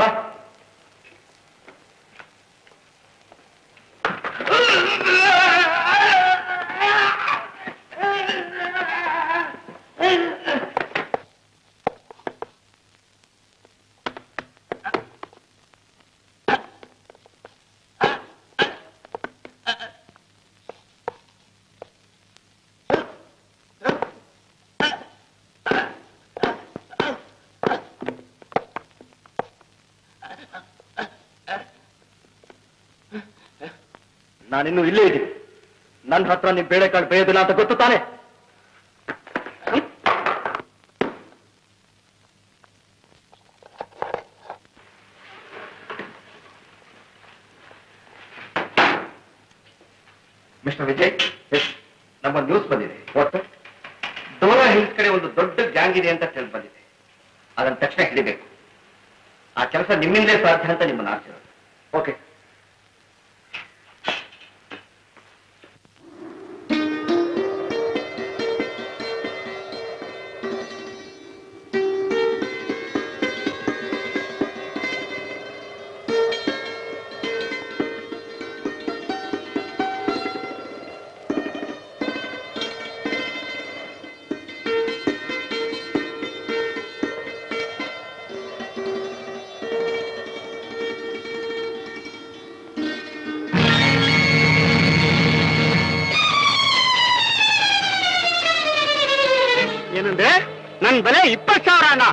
ಬಾ ನಾನಿನ್ನೂ ಇಲ್ಲೇ ಇದ್ದೀನಿ. ನನ್ನ ಹತ್ರ ನೀವು ಬೇಳೆಕಾಳು ಬೇಯೋದಿಲ್ಲ ಅಂತ ಗೊತ್ತು ತಾನೆ? ಮಿಸ್ಟರ್ ವಿಜಯ್, ನಮ್ಮ ನ್ಯೂಸ್ ಬಂದಿದೆ. ಡೋರಾ ಹಿಲ್ಸ್ ಕಡೆ ಒಂದು ದೊಡ್ಡ ಗ್ಯಾಂಗ್ ಇದೆ ಅಂತ ತಿಳಿದು ಬಂದಿದೆ. ಅದನ್ನು ತಕ್ಷಣ ಹಿಡಿಬೇಕು. ಆ ಕೆಲಸ ನಿಮ್ಮಿಂದಲೇ ಸಾಧ್ಯ ಅಂತ ನಿಮ್ಮನ್ನು ಆಶೀರ್ವಾದ. ಓಕೆ, ಬೆಲೆ 20,000.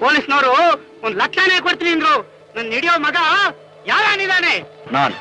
ಪೊಲೀಸ್ನವರು 1,00,000ನೇ ಕೊಡ್ತೀನಿ ಅಂದ್ರು. ನನ್ನ ಹಿಡಿಯೋ ಮಗ ಯಾರನಿದಾನೆ? ನಾನಿದ್ದ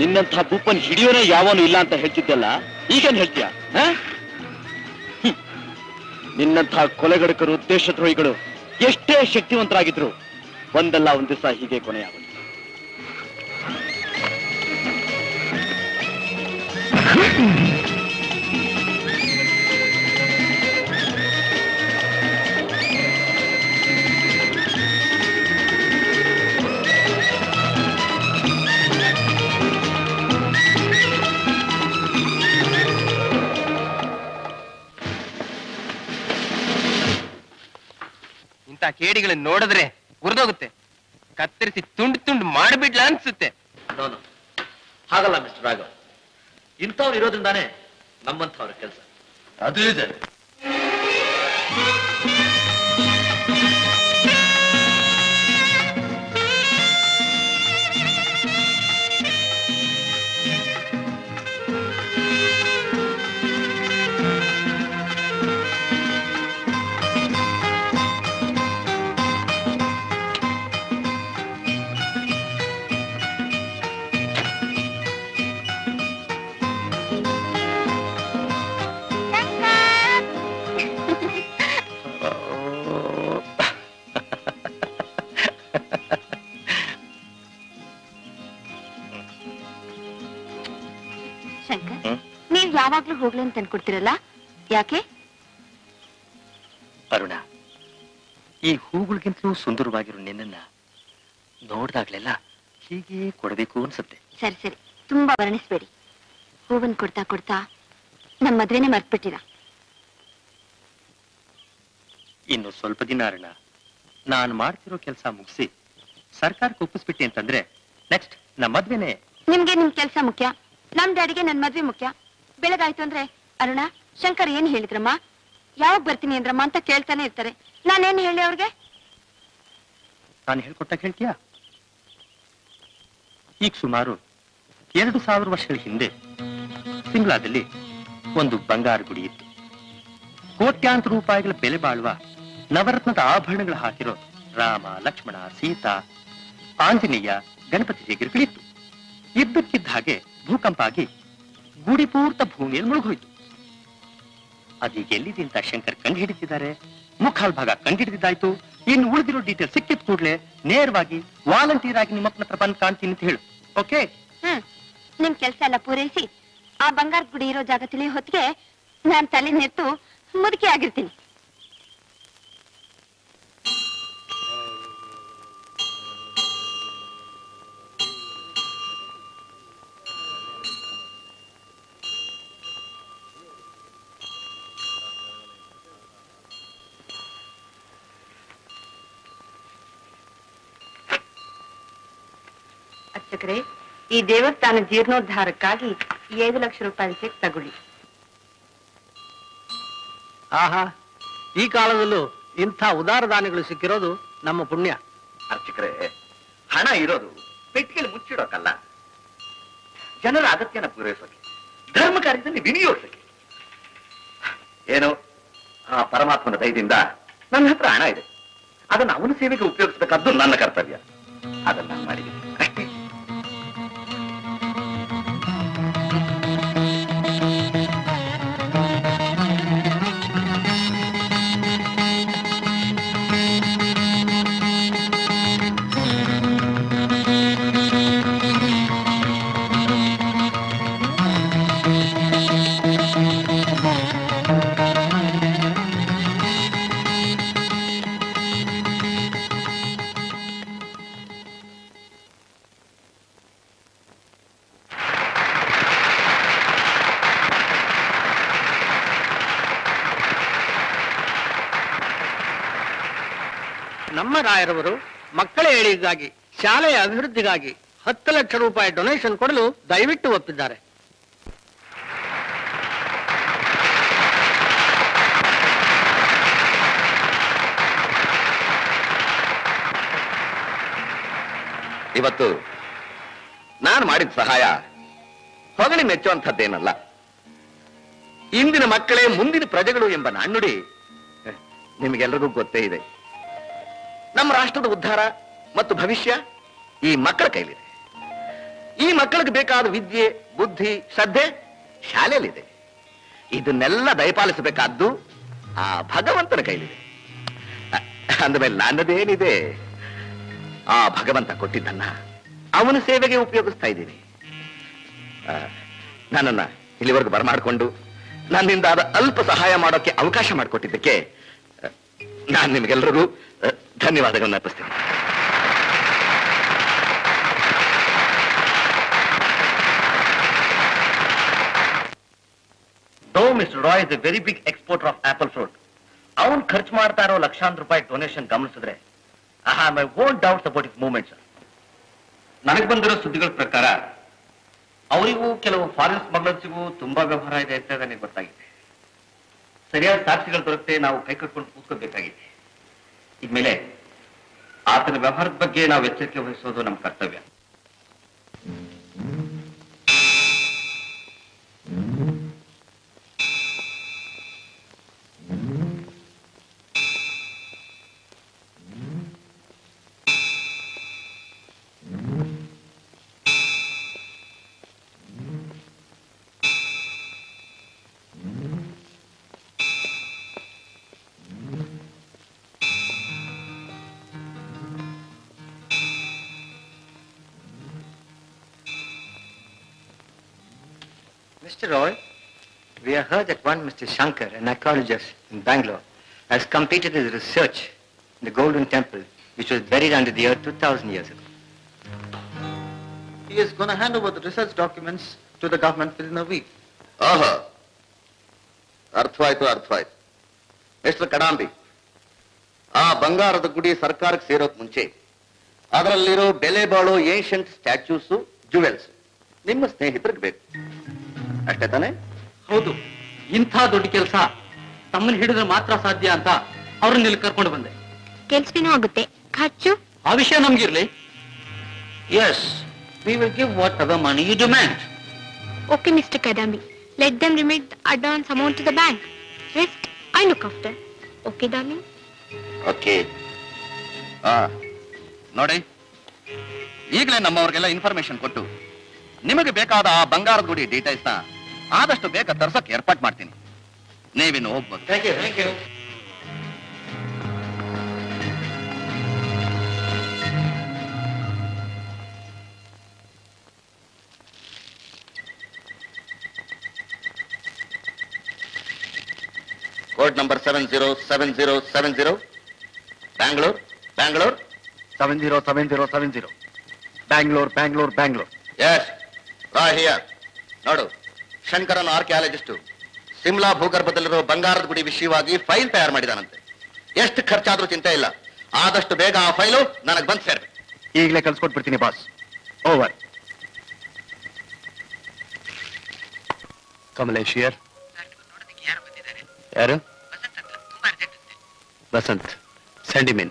ನಿನ್ನಂತಹ ಬೂಪನ್ ಹಿಡಿಯೋನೇ ಯಾವನು ಇಲ್ಲ ಅಂತ ಹೇಳ್ತಿದ್ದಲ್ಲ, ಈಗೇನ್ ಹೇಳ್ತೀಯ? ನಿನ್ನಂತಹ ಕೊಲೆಗಡಕರು, ದೇಶದ್ರೋಹಿಗಳು ಎಷ್ಟೇ ಶಕ್ತಿವಂತರಾಗಿದ್ರು ಒಂದಲ್ಲ ಒಂದು ದಿವಸ ಹೀಗೆ ಕೊನೆಯಾಗುತ್ತೆ. ಕೇಡಿಗಳನ್ನು ನೋಡಿದ್ರೆ ಉರಿದೋಗುತ್ತೆ, ಕತ್ತರಿಸಿ ತುಂಡು ತುಂಡು ಮಾಡಿಬಿಡ್ಲ ಅನ್ಸುತ್ತೆ. ಹಾಗಲ್ಲ ಮಿಸ್ಟರ್ ರಾಘವ್, ಇಂಥವ್ರು ಇರೋದ್ರಿಂದಾನೇ ನಮ್ಮಂಥವ್ರ ಕೆಲಸ. ಅದು ಇದೆ. ಯಾವಾಗ್ಲೂ ಹೋಗ್ಲಿ ಅಂತ ಅನ್ಕೊಡ್ತಿರಲ್ಲ, ಯಾಕೆ? ಅರುಣ, ಈ ಹೂಗಳಿಗಿಂತಲೂ ಸುಂದರವಾಗಿರೋ ನಿನ್ನ ನೋಡ್ದಾಗ್ಲೆಲ್ಲ ಹೀಗೆ ಕೊಡಬೇಕು ಅನ್ಸುತ್ತೆ. ಸರಿ ಸರಿ, ತುಂಬಾ ವರ್ಣಿಸ್ಬೇಡಿ. ಹೂವನ್ ಕೊಡ್ತಾ ಕೊಡ್ತಾ ನಮ್ಮ ಮದ್ವೆನೆ ಮರ್ತ್ಬಿಟ್ಟಿರ. ಇನ್ನು ಸ್ವಲ್ಪ ದಿನ ಅರುಣ, ನಾನು ಮಾಡ್ತಿರೋ ಕೆಲಸ ಮುಗಿಸಿ ಸರ್ಕಾರಕ್ಕೆ ಒಪ್ಪಿಸ್ಬಿಟ್ಟಿ ಅಂತಂದ್ರೆ ನೆಕ್ಸ್ಟ್ ನಮ್ಮ ಮದ್ವೆನೆ. ನಿಮ್ಗೆ ನಿಮ್ ಕೆಲಸ ಮುಖ್ಯ, ನಮ್ ಡ್ಯಾಡಿಗೆ ನನ್ ಮದ್ವೆ ಮುಖ್ಯ. ಬೆಳಗಾಯ್ತು ಅಂದ್ರೆ ಅರುಣ, ಶಂಕರ್ ಏನ್ ಹೇಳಿದ್ರಮ್ಮ, ಯಾವಾಗ ಬರ್ತೀನಿ ಅಂದ್ರಮ್ಮ ಅಂತ ಕೇಳ್ತಾನೆ ಇರ್ತಾರೆ. ನಾನೇನ್ ಹೇಳಿ ಅವ್ರಿಗೆ? ನಾನು ಹೇಳ್ಕೊಟ್ಟ ಕೇಳ್ತೀಯ? ಈಗ ಸುಮಾರು 2,000 ವರ್ಷಗಳ ಹಿಂದೆ ಸಿಮ್ಲಾದಲ್ಲಿ ಒಂದು ಬಂಗಾರ ಗುಡಿ ಇತ್ತು. ಕೋಟ್ಯಾಂತರ ರೂಪಾಯಿಗಳ ಬೆಲೆ ಬಾಳುವ ನವರತ್ನದ ಆಭರಣಗಳು ಹಾಕಿರೋ ರಾಮ, ಲಕ್ಷ್ಮಣ, ಸೀತಾ, ಆಂಜನೇಯ, ಗಣಪತಿ ಜೇಗಿರಿಗಳಿತ್ತು. ಇದ್ದಕ್ಕಿದ್ದ ಹಾಗೆ ಭೂಕಂಪ ಆಗಿ ಗುಡಿ ಪೂರ್ತ ಭೂಮಿಯಲ್ಲಿ ಮುಳುಗೋಯ್ತು. ಅದೀಗ ಎಲ್ಲಿದೆ ಅಂತ ಶಂಕರ್ ಕಂಡು ಹಿಡಿದಿದ್ದಾರೆ, ಮುಖಾಲ್ ಭಾಗ ಕಂಡು ಹಿಡಿದಿದ್ದಾಯ್ತು, ಇನ್ನು ಉಳಿದಿರೋ ಡೀಟೇಲ್ ಸಿಕ್ಕಿದ ಕೂಡಲೇ ನೇರವಾಗಿ ವಾಲಂಟಿಯರ್ ಆಗಿ ನಿಮ್ಮ ಹತ್ರ ಬಂದು ಕಾಣ್ತೀನಿ ಅಂತ ಹೇಳು. ಓಕೆ? ಹ್ಮ್, ನಿಮ್ ಕೆಲಸ ಎಲ್ಲ ಪೂರೈಸಿ ಆ ಬಂಗಾರ ಗುಡಿ ಇರೋ ಜಾಗ ತಿಳಿ ಹೊತ್ತಿಗೆ ನಾನು ತಲೆ ನೆತ್ತು ಮುದುಕಿ ಆಗಿರ್ತೀನಿ. ಈ ದೇವಸ್ಥಾನ ಜೀರ್ಣೋದ್ಧಾರಕ್ಕಾಗಿ 5 ಲಕ್ಷ ರೂಪಾಯಿ ಚೆಕ್ ತಗೊಳ್ಳಿ. ಆಹಾ, ಈ ಕಾಲದಲ್ಲೂ ಇಂಥ ಉದಾರ ದಾನಿಗಳು ಸಿಕ್ಕಿರೋದು ನಮ್ಮ ಪುಣ್ಯ. ಅರ್ಚಕರೇ, ಹಣ ಇರೋದು ಪೆಟ್ಟಿಗೆಯಲ್ಲಿ ಮುಚ್ಚಿಡೋಕಲ್ಲ, ಜನರ ಅಗತ್ಯನ ಪೂರೈಸೋಕೆ, ಧರ್ಮ ಕಾರ್ಯದಲ್ಲಿ ವಿನಿಯೋಗಿಸೋಕೆ. ಏನೋ ಆ ಪರಮಾತ್ಮನ ದಯದಿಂದ ನನ್ನ ಹತ್ರ ಹಣ ಇದೆ, ಅದನ್ನು ಅವನ ಸೇವೆಗೆ ಉಪಯೋಗಿಸಬೇಕಾದ್ದು ನನ್ನ ಕರ್ತವ್ಯ. ಅದನ್ನ ನಾನು ಮಾಡಿದ್ದೀನಿ. ರಾಯರವರು ಮಕ್ಕಳ ಏಳಿಗೆಗಾಗಿ, ಶಾಲೆಯ ಅಭಿವೃದ್ಧಿಗಾಗಿ 10 ಲಕ್ಷ ರೂಪಾಯಿ ಡೊನೇಷನ್ ಕೊಡಲು ದಯವಿಟ್ಟು ಒಪ್ಪಿದ್ದಾರೆ. ಇವತ್ತು ನಾನು ಮಾಡಿದ ಸಹಾಯ ಹೊಗಳಿ ಮೆಚ್ಚುವಂಥದ್ದೇನಲ್ಲ. ಇಂದಿನ ಮಕ್ಕಳೇ ಮುಂದಿನ ಪ್ರಜೆಗಳು ಎಂಬ ನಾಣ್ಣುಡಿ ನಿಮಗೆಲ್ಲರಿಗೂ ಗೊತ್ತೇ ಇದೆ. ನಮ್ಮ ರಾಷ್ಟ್ರದ ಉದ್ಧಾರ ಮತ್ತು ಭವಿಷ್ಯ ಈ ಮಕ್ಕಳ ಕೈಲಿದೆ. ಈ ಮಕ್ಕಳಿಗೆ ಬೇಕಾದ ವಿದ್ಯೆ, ಬುದ್ಧಿ, ಶ್ರದ್ಧೆ ಶಾಲೆಯಲ್ಲಿದೆ. ಇದನ್ನೆಲ್ಲ ದಯಪಾಲಿಸಬೇಕಾದ್ದು ಆ ಭಗವಂತನ ಕೈಲಿದೆ. ಅಂದಮೇಲೆ ನನ್ನದೇನಿದೆ, ಆ ಭಗವಂತ ಕೊಟ್ಟಿದ್ದನ್ನ ಅವನ ಸೇವೆಗೆ ಉಪಯೋಗಿಸ್ತಾ ಇದ್ದೀನಿ. ನನ್ನನ್ನ ಇಲ್ಲಿವರೆಗೂ ಬರಮಾಡಿಕೊಂಡು ನನ್ನಿಂದ ಆದ ಅಲ್ಪ ಸಹಾಯ ಮಾಡೋಕ್ಕೆ ಅವಕಾಶ ಮಾಡಿಕೊಟ್ಟಿದ್ದಕ್ಕೆ ನಾನು ನಿಮಗೆಲ್ಲರಿಗೂ ಧನ್ಯವಾದಗಳನ್ನ ಅರ್ಪಿಸ್ತೇನೆ. Though Mr. Roy is a very big exporter of apple fruit, ಅವನು ಖರ್ಚು ಮಾಡ್ತಾ ಇರೋ ಲಕ್ಷಾಂತರ ರೂಪಾಯಿ ಡೊನೇಷನ್ ಗಮನಿಸಿದ್ರೆ I have my own doubts about his movements. ನನಗೆ ಬಂದಿರೋ ಸುದ್ದಿಗಳ ಪ್ರಕಾರ ಅವರಿಗೂ ಕೆಲವು ಫಾರಿನ್ ಸ್ಮಗ್ಲರ್ಸಿಗೂ ತುಂಬಾ ವ್ಯವಹಾರ ಇದೆ ಅಂತ ನನಗೆ ಗೊತ್ತಾಗಿದೆ. ಸರಿಯಾದ ಸಾಕ್ಷಿಗಳು ದೊರಕದೆ ನಾವು ಕೈ ಕಟ್ಕೊಂಡು ಕೂತ್ಕೋಬೇಕಾಗಿದೆ. ಇದ್ಮೇಲೆ ಆತನ ವ್ಯವಹಾರದ ಬಗ್ಗೆ ನಾವು ಎಚ್ಚರಿಕೆ ವಹಿಸೋದು ನಮ್ಮ ಕರ್ತವ್ಯ. Mr. Roy, we have heard that one Mr. Shankar, an archaeologist in Bangalore, has completed his research in the Golden Temple, which was buried under the earth 2,000 years ago. He is going to hand over the research documents to the government within a week. Aha! Arthwaito. Mr. Kadambi, aa Bangarada Gudi sarkarakke seerot munche, adaralliro bele baalo ancient statues, jewels, nimma snehitarige beku. ಅಷ್ಟೇ ತಾನೆ? ಹೌದು, ಇಂಥ ದೊಡ್ಡ ಕೆಲಸ ತಮ್ಮನ್ನು ಹಿಡಿದ್ರೆ ಮಾತ್ರ ಸಾಧ್ಯ ಅಂತ ಅವ್ರನ್ನ ಇಲ್ಲಿ ಕರ್ಕೊಂಡು ಬಂದೆ. ಕೆಲಸನೂ ಆಗುತ್ತೆ, ಖರ್ಚು ಆ ವಿಷಯ ನಮ್ಗಿರ್ಲಿ. Yes, we will give what hour money you demand. Okay mister Kadami, let them remit advance amount to the bank. Rest I look after. Okay Dami? Okay. ನೋಡಿ, ಈಗಲೇ ನಮ್ಮವ್ರಿಗೆಲ್ಲ ಇನ್ಫಾರ್ಮೇಶನ್ ಕೊಟ್ಟು ನಿಮಗೆ ಬೇಕಾದ ಆ ಬಂಗಾರದ ಗುಡಿ ಡೀಟೇಲ್ಸ್ನ ಆದಷ್ಟು ಬೇಗ ತರ್ಸಕ್ಕೆ ಏರ್ಪಾಟ್ ಮಾಡ್ತೀನಿ. ನೀವಿನ್ನು ಹೋಗ್ಬೋದು. Thank you. Code number 707070. Bangalore. 707070. Bangalore. Yes. Right here. Nodu. Shankaran archaeologist. Simla Bhugarbhadalliru Bangarada Gudi Vishayavagi file ತಯಾರು ಮಾಡಿದಾನಂತೆ. ಎಷ್ಟು ಖರ್ಚಾದರೂ ಚಿಂತೆ ಇಲ್ಲ. ಆದಷ್ಟು ಬೇಗ ಆ ಫೈಲ್ ನನಗೆ ಬಂದು ಸೇರಬೇಕು. ಈಗಲೇ ಕಳಿಸಿಕೊಟ್ಟು ಬಿಡ್ತೀನಿ ಬಾಸ್. ಓವರ್. ಕಮಲೇಶ್ here. ಯಾರು ಬಂದಿದ್ದಾರೆ? ಯಾರು? ವಸಂತ ಅಂತ ತುಂಬಾ ಅರ್ಜೆಂಟ್ ಅಂತೆ. ವಸಂತ send him in.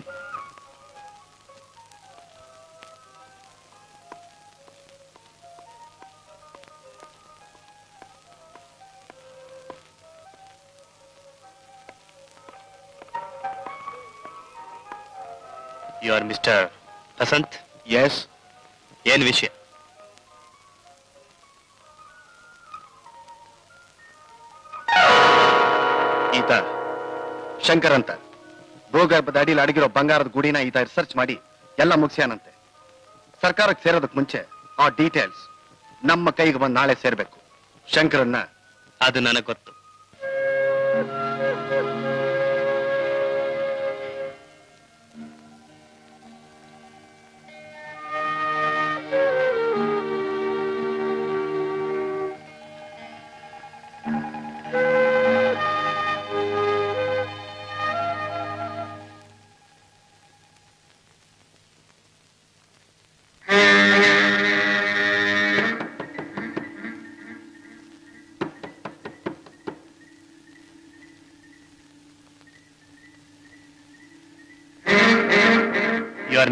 You are Mr. Vasant? Yes. Yen Vishya. Eeta, Shankaranta. Bhugarbhada adili adigiro Bangarada Gudina Eeta research madi, yella mugsiyanante. Sarkarakke serodakke munche ಆ details ನಮ್ಮ ಕೈಗೆ ಬಂದು ನಾಳೆ ಸೇರಬೇಕು. ಶಂಕರಣ್ಣ ಅದು ನನಗೆ ಗೊತ್ತು.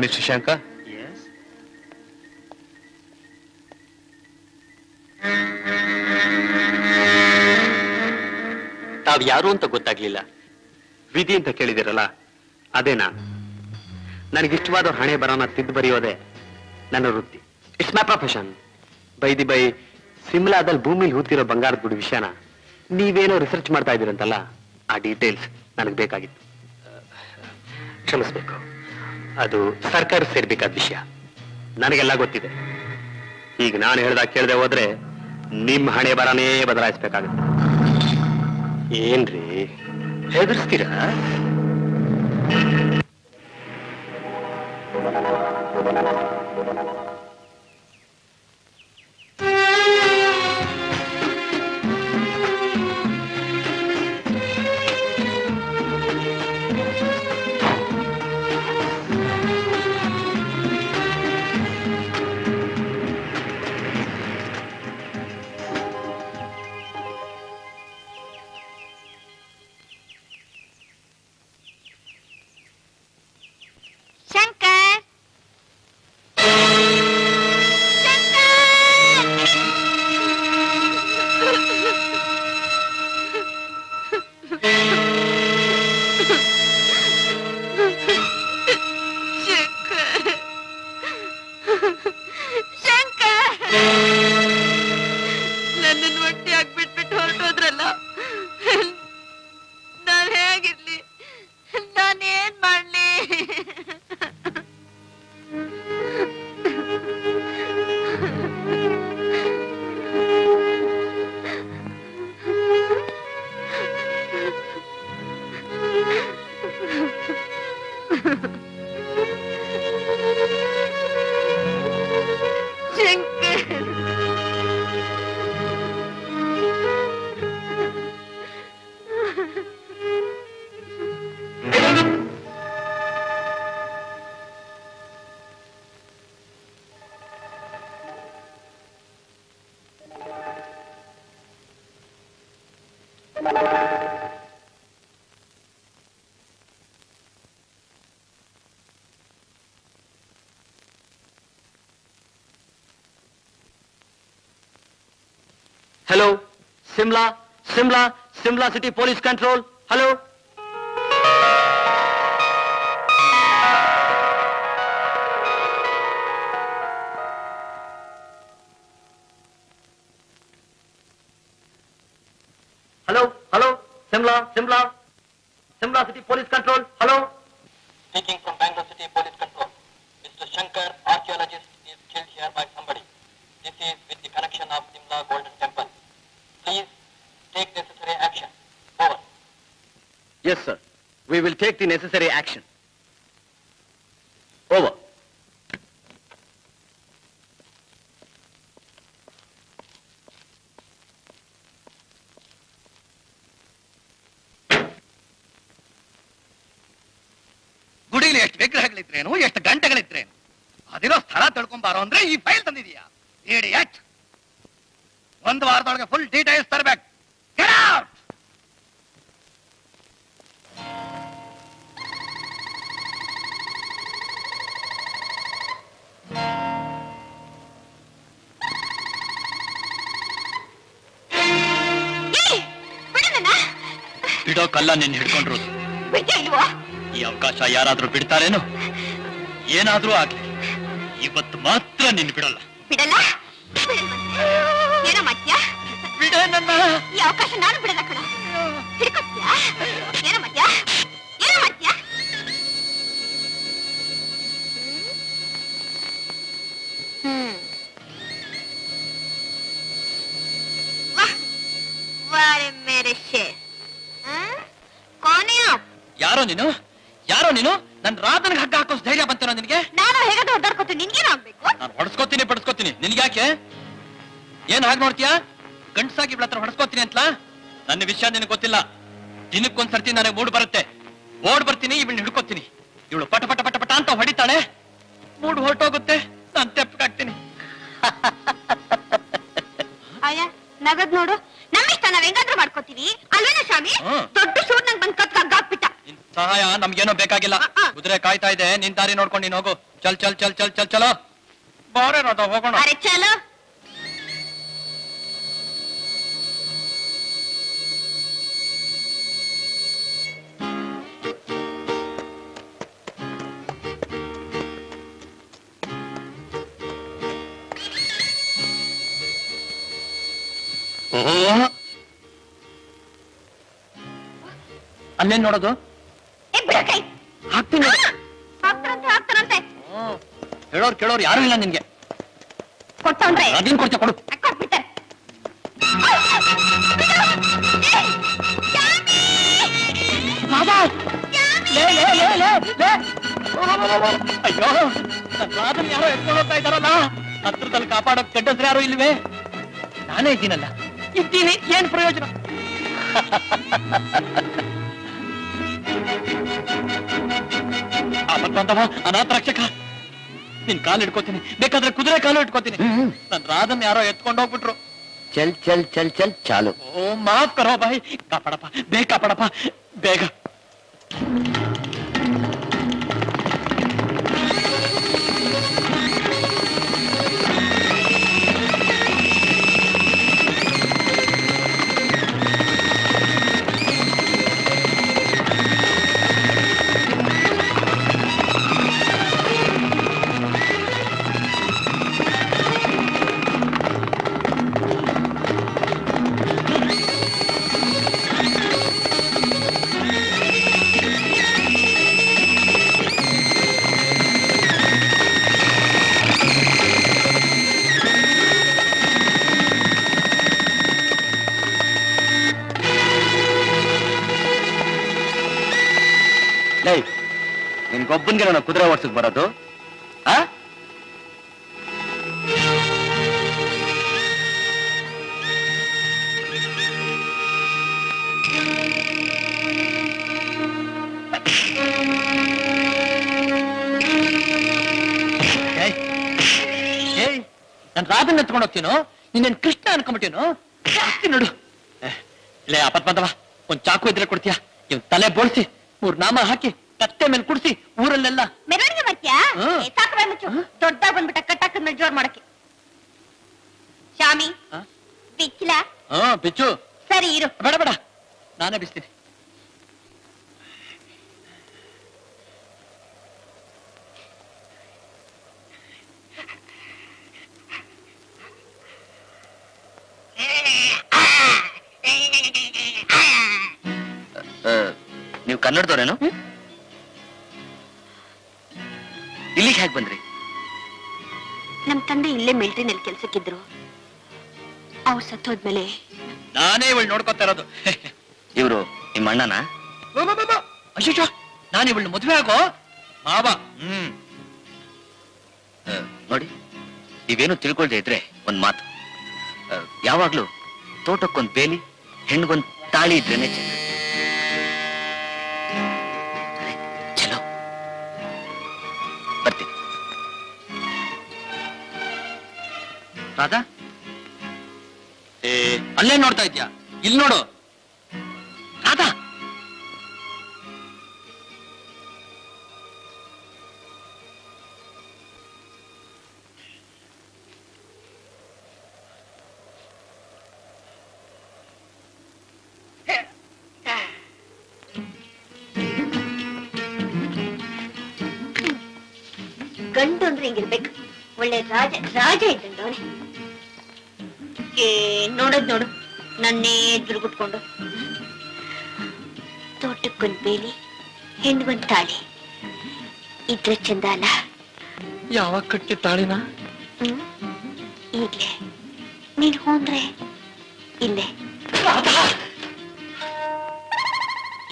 Mr. Shankar? Yes. ತಾವ್ ಯಾರು ಅಂತ ಗೊತ್ತಾಗ್ಲಿಲ್ಲ. ವಿಧಿ ಅಂತ ಕೇಳಿದಿರಲ್ಲ ಅದೇನಾ? ನನಗಿಷ್ಟವಾದ ಹಣೆ ಬರೋಣ ತಿದ್ದು ಬರೆಯೋದೆ ನನ್ನ ವೃತ್ತಿ. It's my profession. ಬೈ ಸಿಮ್ಲಾದಲ್ಲಿ ಭೂಮಿಲಿ ಹೂತಿರೋ ಬಂಗಾರದ ಗುಡಿ ವಿಷಯನ ನೀವೇನೋ ರಿಸರ್ಚ್ ಮಾಡ್ತಾ ಇದ್ದೀರಂತಲ್ಲ, ಆ ಡೀಟೇಲ್ಸ್ ನನಗೆ ಬೇಕಾಗಿತ್ತು. ಕ್ಷಮಿಸ್ಬೇಕು, ಅದು ಸರ್ಕಾರ ಸೇರ್ಬೇಕಾದ ವಿಷಯ. ನನಗೆಲ್ಲ ಗೊತ್ತಿದೆ. ಈಗ ನಾನು ಹೇಳ್ದಾಗ ಕೇಳದೆ ಹೋದ್ರೆ ನಿಮ್ ಹಣೆ ಬರನೇ ಬದಲಾಯಿಸ್ಬೇಕಾಗತ್ತೆ. ಏನ್ರಿ ಹೆದರ್ಸ್ತೀರಾ? Hello, Simla City Police Control. Hello. Hello, Simla City Police Control. Hello. Speaking from Bangalore City Police Control. Mr. Shankar, archaeologist, is killed here by somebody. This is with the connection of Simla Golden Temple. Please take necessary action. Over. Yes, sir. We will take the necessary action. Over. Idiot! Full details, sir. Get out! Bido kalla ninnu hidkondirudu. Bitte ilva? Ee avakasha yaradru bidtareno? Yenadru agli. Ivattu maatra ninnu bidalla. Bidalla? Yena matya? Bidananna. Ee avakasha nanu bidalla kada. Hidkotya? Yena matya? Yena matya? Wah! Wale mere sher. Yaro nino? Yaro nino? Nan Radhan hagga hakko dhairya bantena ninge? Nanu hege doddarkotini ninge agbeku? Nan hodaskotini padskotini ninge yake? Yen hage nodtiya? Gantsagi blatra hodaskotini antla? Nanna vishaya ninge gottilla. Dinakke ondu sarti nanage mood barutte. Mood bartini ivanna hidkotini. Ivlu pata pata pata pata anta hoditale. Mood hortogutte. Nan teppagaktini. Ayya nagad nodu. ನಮ್ಮಿಷ್ಟ ನಾವು ಹೆಂಗಾದ್ರೂ ಮಾಡ್ಕೋತೀವಿ ಅಲ್ವೇನ ಸ್ವಾಮಿ ದೊಡ್ಡ ಸೂರ್ ನಂಗೆ ಬಂದು ಕತ್ಕಾಗ ಹಾಕ್ಬಿಟ್ಟ ನಿನ್ ಸಹಾಯ ನಮ್ಗೇನೋ ಬೇಕಾಗಿಲ್ಲ ಕುದುರೆ ಕಾಯ್ತಾ ಇದೆ ನಿನ್ ದಾರಿ ನೋಡ್ಕೊಂಡು ನೀನು ಹೋಗು ಚಲ್ ಚಲ್ ಚಲ್ ಚಲ್ ಚಲ್ ಚಲೋ ಬಾರೆ ರಾಧ ಹೋಗೋಣ ಅರೆ ಚಲೋ ಅಲ್ಲೇನ್ ನೋಡೋದು ಹಾಕ್ತೀನಿ ಹೇಳೋರು ಕೇಳೋರು ಯಾರು ಇಲ್ಲ ನಿನ್ಗೆ ಅದನ್ನ ಕೊಡ್ತಾ ಕೊಡು ಅಯ್ಯೋ ರಾಧನ್ ಯಾರೋ ಎತ್ಕೊಂಡು ಹೋಗ್ತಾ ಇದ್ದಾರಲ್ಲ ಹತ್ರದಲ್ಲಿ ಕಾಪಾಡೋಕ್ ಕೆಟ್ಟದ್ರೆ ಯಾರು ಇಲ್ವೇ ನಾನೇ ಇದ್ದೀನಲ್ಲ ಇದ್ದೀನಿ ಏನ್ ಪ್ರಯೋಜನ ಆ ಬರ್ತಂತವ ಅನಾಥ ರಕ್ಷಕ ನಿನ್ ಕಾಲು ಇಟ್ಕೋತೀನಿ ಬೇಕಾದ್ರೆ ಕುದುರೆ ಕಾಲು ಇಟ್ಕೋತೀನಿ ನನ್ ರಾಧನ್ ಯಾರೋ ಎತ್ಕೊಂಡು ಹೋಗ್ಬಿಟ್ರು ಚಲ್ ಚಲ್ ಚಲ್ ಚಲ್ ಚಾಲು ಓ ಮಾಫ್ ಕರೋ ಬಾಯಿ ಕಾಪಾಡಪ್ಪ ಬೇಗ ಕಾಪಾಡಪ್ಪ ಬೇಗ ಒಬ್ಬನ್ಗೆ ನಾನು ಕುದುರೆ ಓಡಿಸಕ್ ಬರೋದು ನಾನು ರಾಧನ್ ಎತ್ಕೊಂಡು ಹೋಗ್ತೀನೋ ನೀನೇನ್ ಕೃಷ್ಣ ಅನ್ಕೊಂಬಿಟ್ಟೇನು ಜಾಸ್ತಿ ನೋಡು ಇಲ್ಲೇ ಅಪತ್ ಬಂದವ ಒಂದ್ ಚಾಕು ಇದ್ರೆ ಕೊಡ್ತೀಯ ಇವ್ ತಲೆ ಬೋಳ್ಸಿ ಮೂರ್ ನಾಮ ಹಾಕಿ ಕತ್ತೆ ಮೇಲೆ ಕುಡಿಸಿ ಊರಲ್ಲೆಲ್ಲ ಮೆರವಣಿಗೆ ಮಾಡ್ತೀಯಾ ದೊಡ್ಡ ಬಂದ್ಬಿಟ್ಟ ಕಟ್ಟಾಕ ಮೇಲೆ ಜೋರ್ ಮಾಡಕ್ಕೆ ಶಾಮಿ ಬಿಚ್ಚಿಲ್ಲ ಬಿಚ್ಚು ಸರಿ ಇರು ಬೇಡ ಬೇಡ ನಾನೇ ಬಿಚ್ತೀನಿ ನೀವು ಕನ್ನಡದವರೇನು ಇಲ್ಲಿಗೆ ಹೇಗೆ ಬಂದ್ರಿ ನಮ್ ತಂದೆ ಇಲ್ಲೇ ಮಿಲ್ಟ್ರಿನಲ್ಲಿ ಕೆಲ್ಸಕ್ಕಿದ್ರು ಅವ್ರು ಸತ್ತೋದ್ಮೇಲೆ ನಾನೇ ಇವಳು ನೋಡ್ಕೊತಾ ಇರೋದು ಇವ್ರು ನಿಮ್ಮ ಅಣ್ಣನ ಅಶೋಚ ನಾನು ಇವಳನ್ನ ಮದುವೆ ಆಗೋ ಮಾವ. ನೋಡಿ, ನೀವೇನು ತಿಳ್ಕೊಳ್ದೆ ಇದ್ರೆ ಒಂದ್ ಮಾತು, ಯಾವಾಗ್ಲೂ ತೋಟಕ್ಕೊಂದ್ ಬೇಲಿ ಹೆಣ್ಗೊಂದ್ ತಾಳಿ ಇದ್ರೇನೆ ಚಲೋ. ಬರ್ತೀನಿ ರಾಧಾ. ಅಲ್ಲೇ ನೋಡ್ತಾ ಇದ್ಯಾ? ಇಲ್ಲಿ ನೋಡು ರಾಧಾ. ಗಂಡು ಅಂದ್ರೆ ಹಿಂಗಿರ್ಬೇಕು, ಒಳ್ಳೆ ರಾಜ ರಾಜ ಇದ್ದಂಡವನೇ. ನೋಡೋದ್ ನೋಡು, ನನ್ನೇ ದುರ್ಗುಟ್ಕೊಂಡು. ತೋಟಕ್ಕೊಂದ್ ಬೇಲಿ ಹೆಣ್ಗೊಂದ್ ತಾಳಿ ಇದ್ರೆ ಚಂದ ಅಲ್ಲ? ಯಾವಾಗ ಕಟ್ಟಿ ತಾಳಿನ? ಈಗ್ಲೇ. ನೀನ್ ಹೋದ್ರೆ ಇಲ್ಲೇ.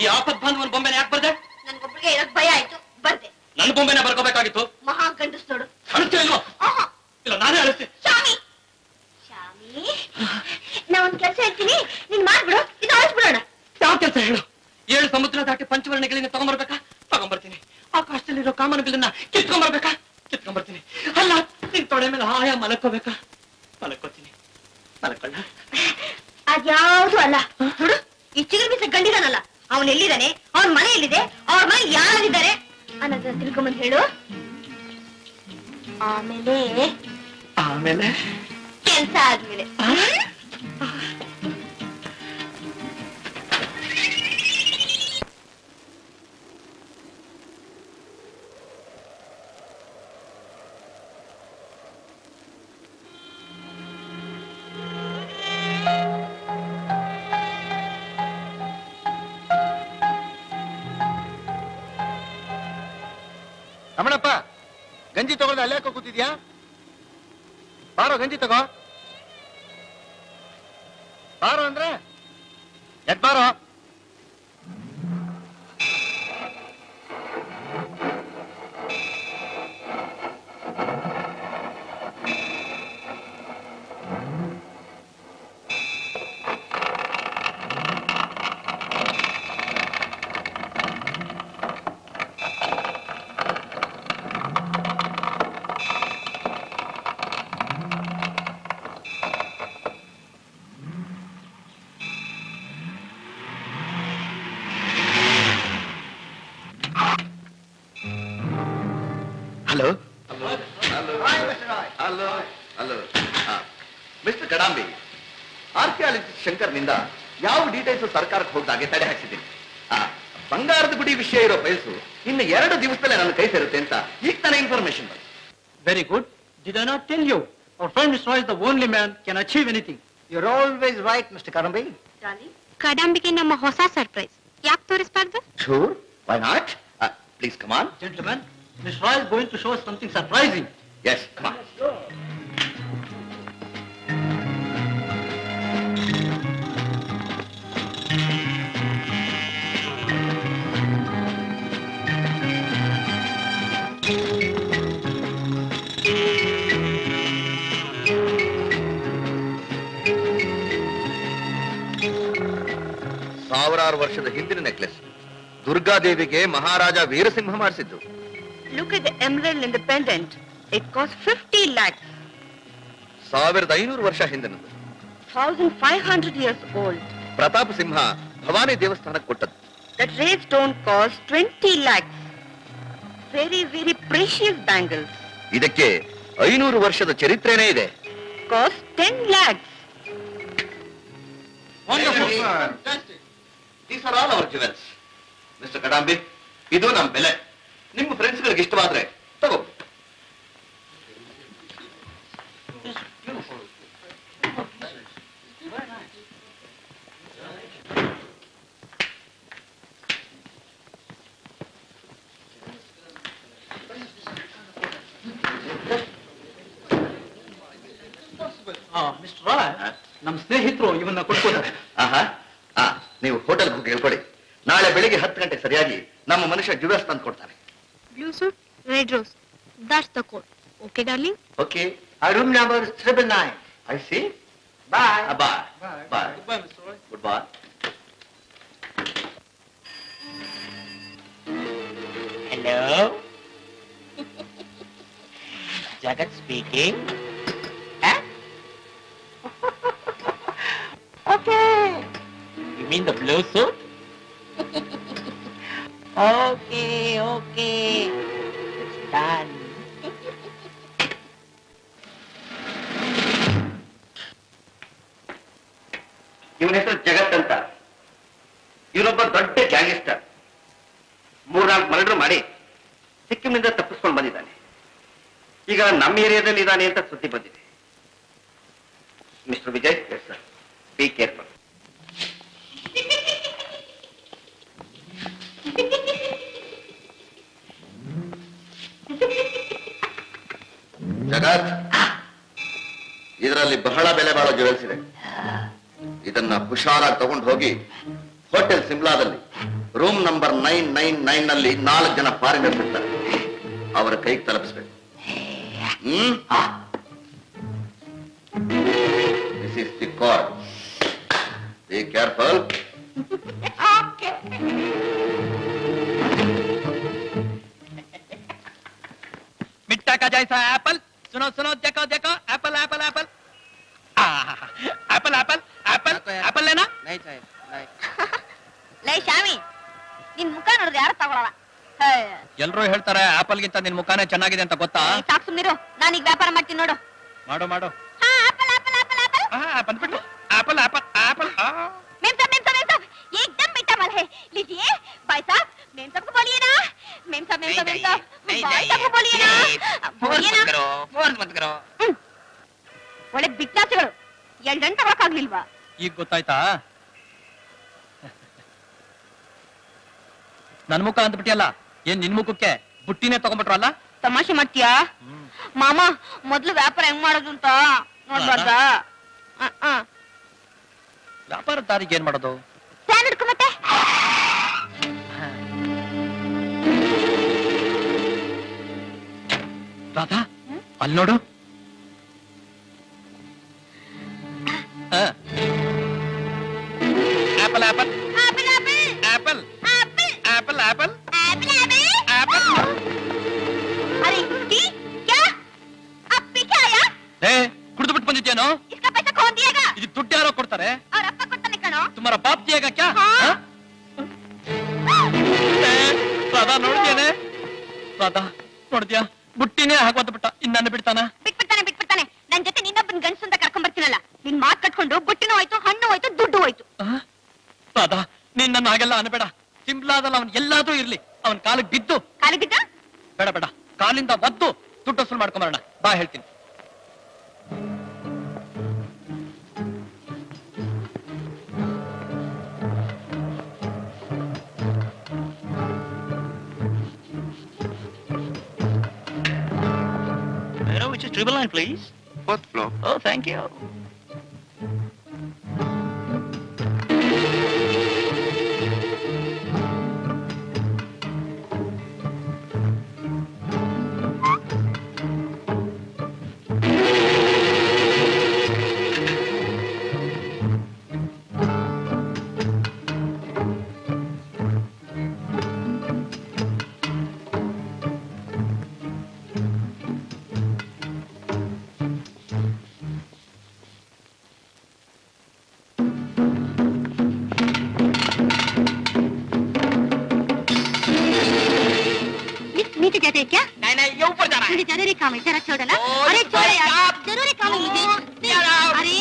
ಈ ಆಪತ್ ಬಾಂಧವನ್ ಬೊಂಬೆನ ಯಾಕೆ ಬರ್ದೆ? ನನ್ಗೊಬ್ರಿಗೆ ಇರೋಕ್ ಭಯ ಆಯ್ತು, ಬರ್ದೆ. ನನ್ನ ಬೊಂಬೆನ ಬರ್ಕೋಬೇಕಾಗಿತ್ತು. ಮಹಾ ಗಂಡಸ್ ನೋಡು. ಅಳಿಸ್ತೀಯ ಇಲ್ವಾ? ಇಲ್ಲ, ನಾನೇ ಅಳಿಸ್ತೀನಿ. ಶಾಮಿ ಶಾಮಿ, ನಾ ಒಂದ್ ಕೆಲಸ ಹೇಳ್ತೀನಿ, ನೀನ್ ಮಾಡ್ಬಿಡು, ಇದು ಅಳಿಸ್ಬಿಡೋಣ. ಯಾವ ಕೆಲಸ ಹೇಳು? 7 ಸಮುದ್ರ ದಾಟಿ ಪಂಚವರ್ಣಗಳನ್ನ ತಗೊಂಡ್ಬರ್ಬೇಕಾ? ತಗೊಂಡ್ಬರ್ತೀನಿ. ಆಕಾಶದಲ್ಲಿರೋ ಕಾಮನ ಬಿಲ್ಲನ್ನ ಕಿತ್ಕೊಂಡ್ಬರ್ಬೇಕಾ? ಕಿತ್ಕೊಂಡ್ಬರ್ತೀನಿ. ಅಲ್ಲ, ನಿನ್ ತೊಡೆ ಮೇಲೆ ಹಾಯ ಮಲಕೋಬೇಕಾ? ಮಲಕೋತೀನಿ. ಮಲಕೊಳ್ಳ? ಅದ್ಯಾವ್ದು ಅಲ್ಲ. ನೋಡು, ಈ ಚಿಗುರು ಮೀಸ ಗಂಡಿದಾನಲ್ಲ, ಅವನ್ ಎಲ್ಲಿದ್ದಾನೆ, ಅವನ್ ಮನೆ ಎಲ್ಲಿದೆ, ಅವ್ರ ಮನೆ ಯಾರಾಗಿದ್ದಾರೆ ಅನ್ನೋದನ್ನ ತಿಳ್ಕೊಂಬಂದು ಹೇಳು. ಆಮೇಲೆ ಆಮೇಲೆ ಕೆಲಸ ಆದ್ಮೇಲೆ. ರಮಣಪ್ಪ, ಗಂಜಿ ತಗೊಳ್ದೆ ಅಲ್ಲೇ ಯಾಕೋ ಕೂತಿದ್ಯಾ? ಬಾರೋ ಗಂಜಿ ತಗೋ. ಬಾರೋ ಅಂದ್ರೆ ಎದ್ ಬಾರೋ. ಶಂಕರ್ನಿಂದ ಯಾವ ಡೀಟೇಲ್ಸ್ ಸರ್ಕಾರಕ್ಕೆ ಹೋಗ್ದಾಗೆ ತಡೆ ಹಾಕಿದ್ದೀನಿ. ಬಂಗಾರದ ಗುಡಿ ವಿಷಯ ಇರೋ ಫೈಲ್ಸು ಇನ್ನು 2 ದಿವಸದಲ್ಲೇ ನನ್ನ ಕೈ ಸೇರುತ್ತೆ ಅಂತ ಈಗ ತಾನೇ ಇನ್ಫಾರ್ಮೇಶನ್ ಬಂತು. Very good. Did I not tell you our friend is voice the only man can achieve anything? You are always right mister Kadambi. ಕಡಂಬಿಗೆ ನಮ್ಮ ಹೊಸ ಸರ್ಪ್ರೈಸ್ ಯಾಕೆ ತೋರಿಸಬಾರ್ದು? Sure, why not? Please come on gentleman, miss Roy is going to show us something surprising. Yes, come on. ಸಾವಿರಾರು ವರ್ಷದ ಹಿಂದಿನ necklace, ದುರ್ಗಾದೇವಿಗೆ ಮಹಾರಾಜ ವೀರಸಿಂಹ ಮಾಡಿಸಿದ್ದು. Look at the emerald in the pendant, it cost 50 lakhs. 1500 ವರ್ಷ ಹಿಂದಿನದು. 1500 years old. ಪ್ರತಾಪ ಸಿಂಹ ಭವಾನಿ ದೇವಸ್ಥಾನಕ್ಕೆ ಕೊಟ್ಟದ್ದು. That rare stone cost 20 lakhs. Very very precious bangles. ಇದಕ್ಕೆ 500 ವರ್ಷದ ಚರಿತ್ರೆನೇ ಇದೆ. Cost 10 lakhs. Wonderful, fantastic. These are all our jewels. Mr. Kadambi, this is our bele. Your friends are going to give it to you. It's beautiful. Very nice. Mr. Rao, our friends are going to give it to you. ನೀವು ಹೋಟೆಲ್ಗೆ ಹೋಗಿ ಹೇಳ್ಕೊಳ್ಳಿ, ನಾಳೆ ಬೆಳಿಗ್ಗೆ 10 ಗಂಟೆ ಸರಿಯಾಗಿ ನಮ್ಮ ಮನುಷ್ಯ juice ತಂದು ಕೊಡ್ತಾನೆ. Blue suit red rose that's the code. Okay darling. Okay room number 309. I see. Bye. Bye. Bye. Good bye mister Roy. Good bye. Hello. Jagat speaking. Okay. You mean the blue suit? Okay, okay. It's done. ಇವನ ಹೆಸರು ಜಗತ್ ಅಂತ. ಇವನೊಬ್ಬ ದೊಡ್ಡ gangster. 3-4 murder ಮಾಡಿ ಸಿಕ್ಕಿಂನಿಂದ ತಪ್ಪಿಸ್ಕೊಂಡು ಬಂದಿದ್ದಾನೆ. ಈಗ ನಮ್ಮ ಏರಿಯಾದಲ್ಲಿ ಇದ್ದಾನೆ ಅಂತ ಸುದ್ದಿ ಬಂದಿದೆ. Mister Vijay sir, be careful. Jagat, ಇದರಲ್ಲಿ ಬಹಳ ಬೆಲೆ ಬಾಳೋ ಜ್ಯುವೆಲ್ಸ್ ಇದೆ. ಇದನ್ನ ಹುಷಾರಾಗಿ ತಗೊಂಡು ಹೋಗಿ ಹೋಟೆಲ್ ಸಿಮ್ಲಾದಲ್ಲಿ ರೂಮ್ ನಂಬರ್ 999 ನಲ್ಲಿ 4 ಜನ ಫಾರಿನರ್ಸ್ ಇರ್ತಾರೆ. ಅವರ ಕೈಗೆ ತಲುಪಿಸ್ಬೇಕು. This is the cord. Be careful. Okay. मिट्टा का जैसा एप्पल. सुनो सुनो, देखो देखो, apple apple apple apple apple apple apple लेना नहीं चाहिए. नहीं शामी, ನಿನ್ ಮುಖ ನೋಡಿದ್ರೆ ಯಾರು ತಗೊಳ್ಳಲ್ಲ. ಎಲ್ಲರೂ ಹೇಳ್ತಾರೆ ಆಪಲ್ ಗಿಂತ ನಿನ್ ಮುಖಾನೇ ಚೆನ್ನಾಗಿದೆ ಅಂತ. ಗೊತ್ತಾ, ಸಾಕು ಸುಮ್ಮನಿರು. ನಾನು ಈಗ ವ್ಯಾಪಾರ ಮಾಡ್ತೀನಿ ನೋಡು. ಮಾಡು ಮಾಡು. ಹಾ, ಆಪಲ್ ಆಪಲ್ ಆಪಲ್ ಆಪಲ್. ಹಾ, ಬಂದ್ಬಿಡು. Apple apple apple. Memsahib, memsahib, memsahib, एकदम मीठा माल है, लीजिए. भाई साहब, मेम साहब को बोलिए ना. मेम साहब, मेम साहब, मेम साहब, भाई साहब को बोलिए ना. बोलिए ना. फोर्स मत करो. ಒಳ್ಳೆ ಬಿಟ್ಲಾಸಗಳು ಎರಡಂತ ತಗೊಳಕಾಗ್ಲಿಲ್ವಾ? ಈಗ ಗೊತ್ತಾಯ್ತಾ? ನನ್ನ ಮುಖ ಅಂದ್ಬಿಟ್ಟಿಯಲ್ಲ, ಏನ್ ನಿನ್ ಮುಖಕ್ಕೆ ಬುಟ್ಟಿನೇ ತಗೊಂಡ್ಬಿಟ್ರಲ್ಲ? ತಮಾಷೆ ಮಾಡ್ತೀಯಾ ಮಾಮ? ಮೊದ್ಲು ವ್ಯಾಪಾರ ಹೆಂಗ್ ಮಾಡೋದು ಅಂತ ನೋಡ್ಬಾರ್ದಾ? ವ್ಯಾಪಾರ ದಾರಿಗೆ ಏನ್ ಮಾಡೋದು? ಮತ್ತೆ ರಾಧಾ, ಅಲ್ಲಿ ನೋಡು. Apple apple apple apple apple. ಕುಡಿದು ಬಿಟ್ಟು ಬಂದಿದ್ದೇನೋ? ಇದಕ್ಕೆ ದುಡ್ಡು ಯಾರೋ ಕೊಡ್ತಾರೆ. तुम्हारा बाप दिएगा क्या? राधा नोड़े राधा नोड़िया बुट्टीने हाकोत बिट इन बिड़ताना बिट्बिड़ताने बिट्बिड़ताने नन जोते नीनोब्बन गंडसंत कर्कोंडबर्तीनल्ल निन्न मातु कट्कोंडु बुट्टिनू होय्तु हण्णु होय्तु दुड्डु होय्तु. राधा, ನೀನು ನನ್ನ ಹಾಗೆಲ್ಲ ಅನ್ಬೇಡ. ಸಿಂಪ್ಲಾದಲ್ಲಿ ಅವನು ಎಲ್ಲಾದರೂ ಇರಲಿ, ಅವನ ಕಾಲಿಗೆ ಬಿದ್ದು. ಕಾಲಿಗೆ ಬಿದ್ದ? ಬೇಡ ಬೇಡ, ಕಾಲಿಂದ ಒದ್ದು ದುಡ್ಡು ವಸೂಲು ಮಾಡ್ಕೊಂಬರೋಣ ಬಾ, ಹೇಳ್ತೀನಿ. Table line, please. 4th floor. Oh, thank you. काम है, जरा छोड़ो ना. अरे छोड़ो यार, जरूरी काम है मुझे. अरे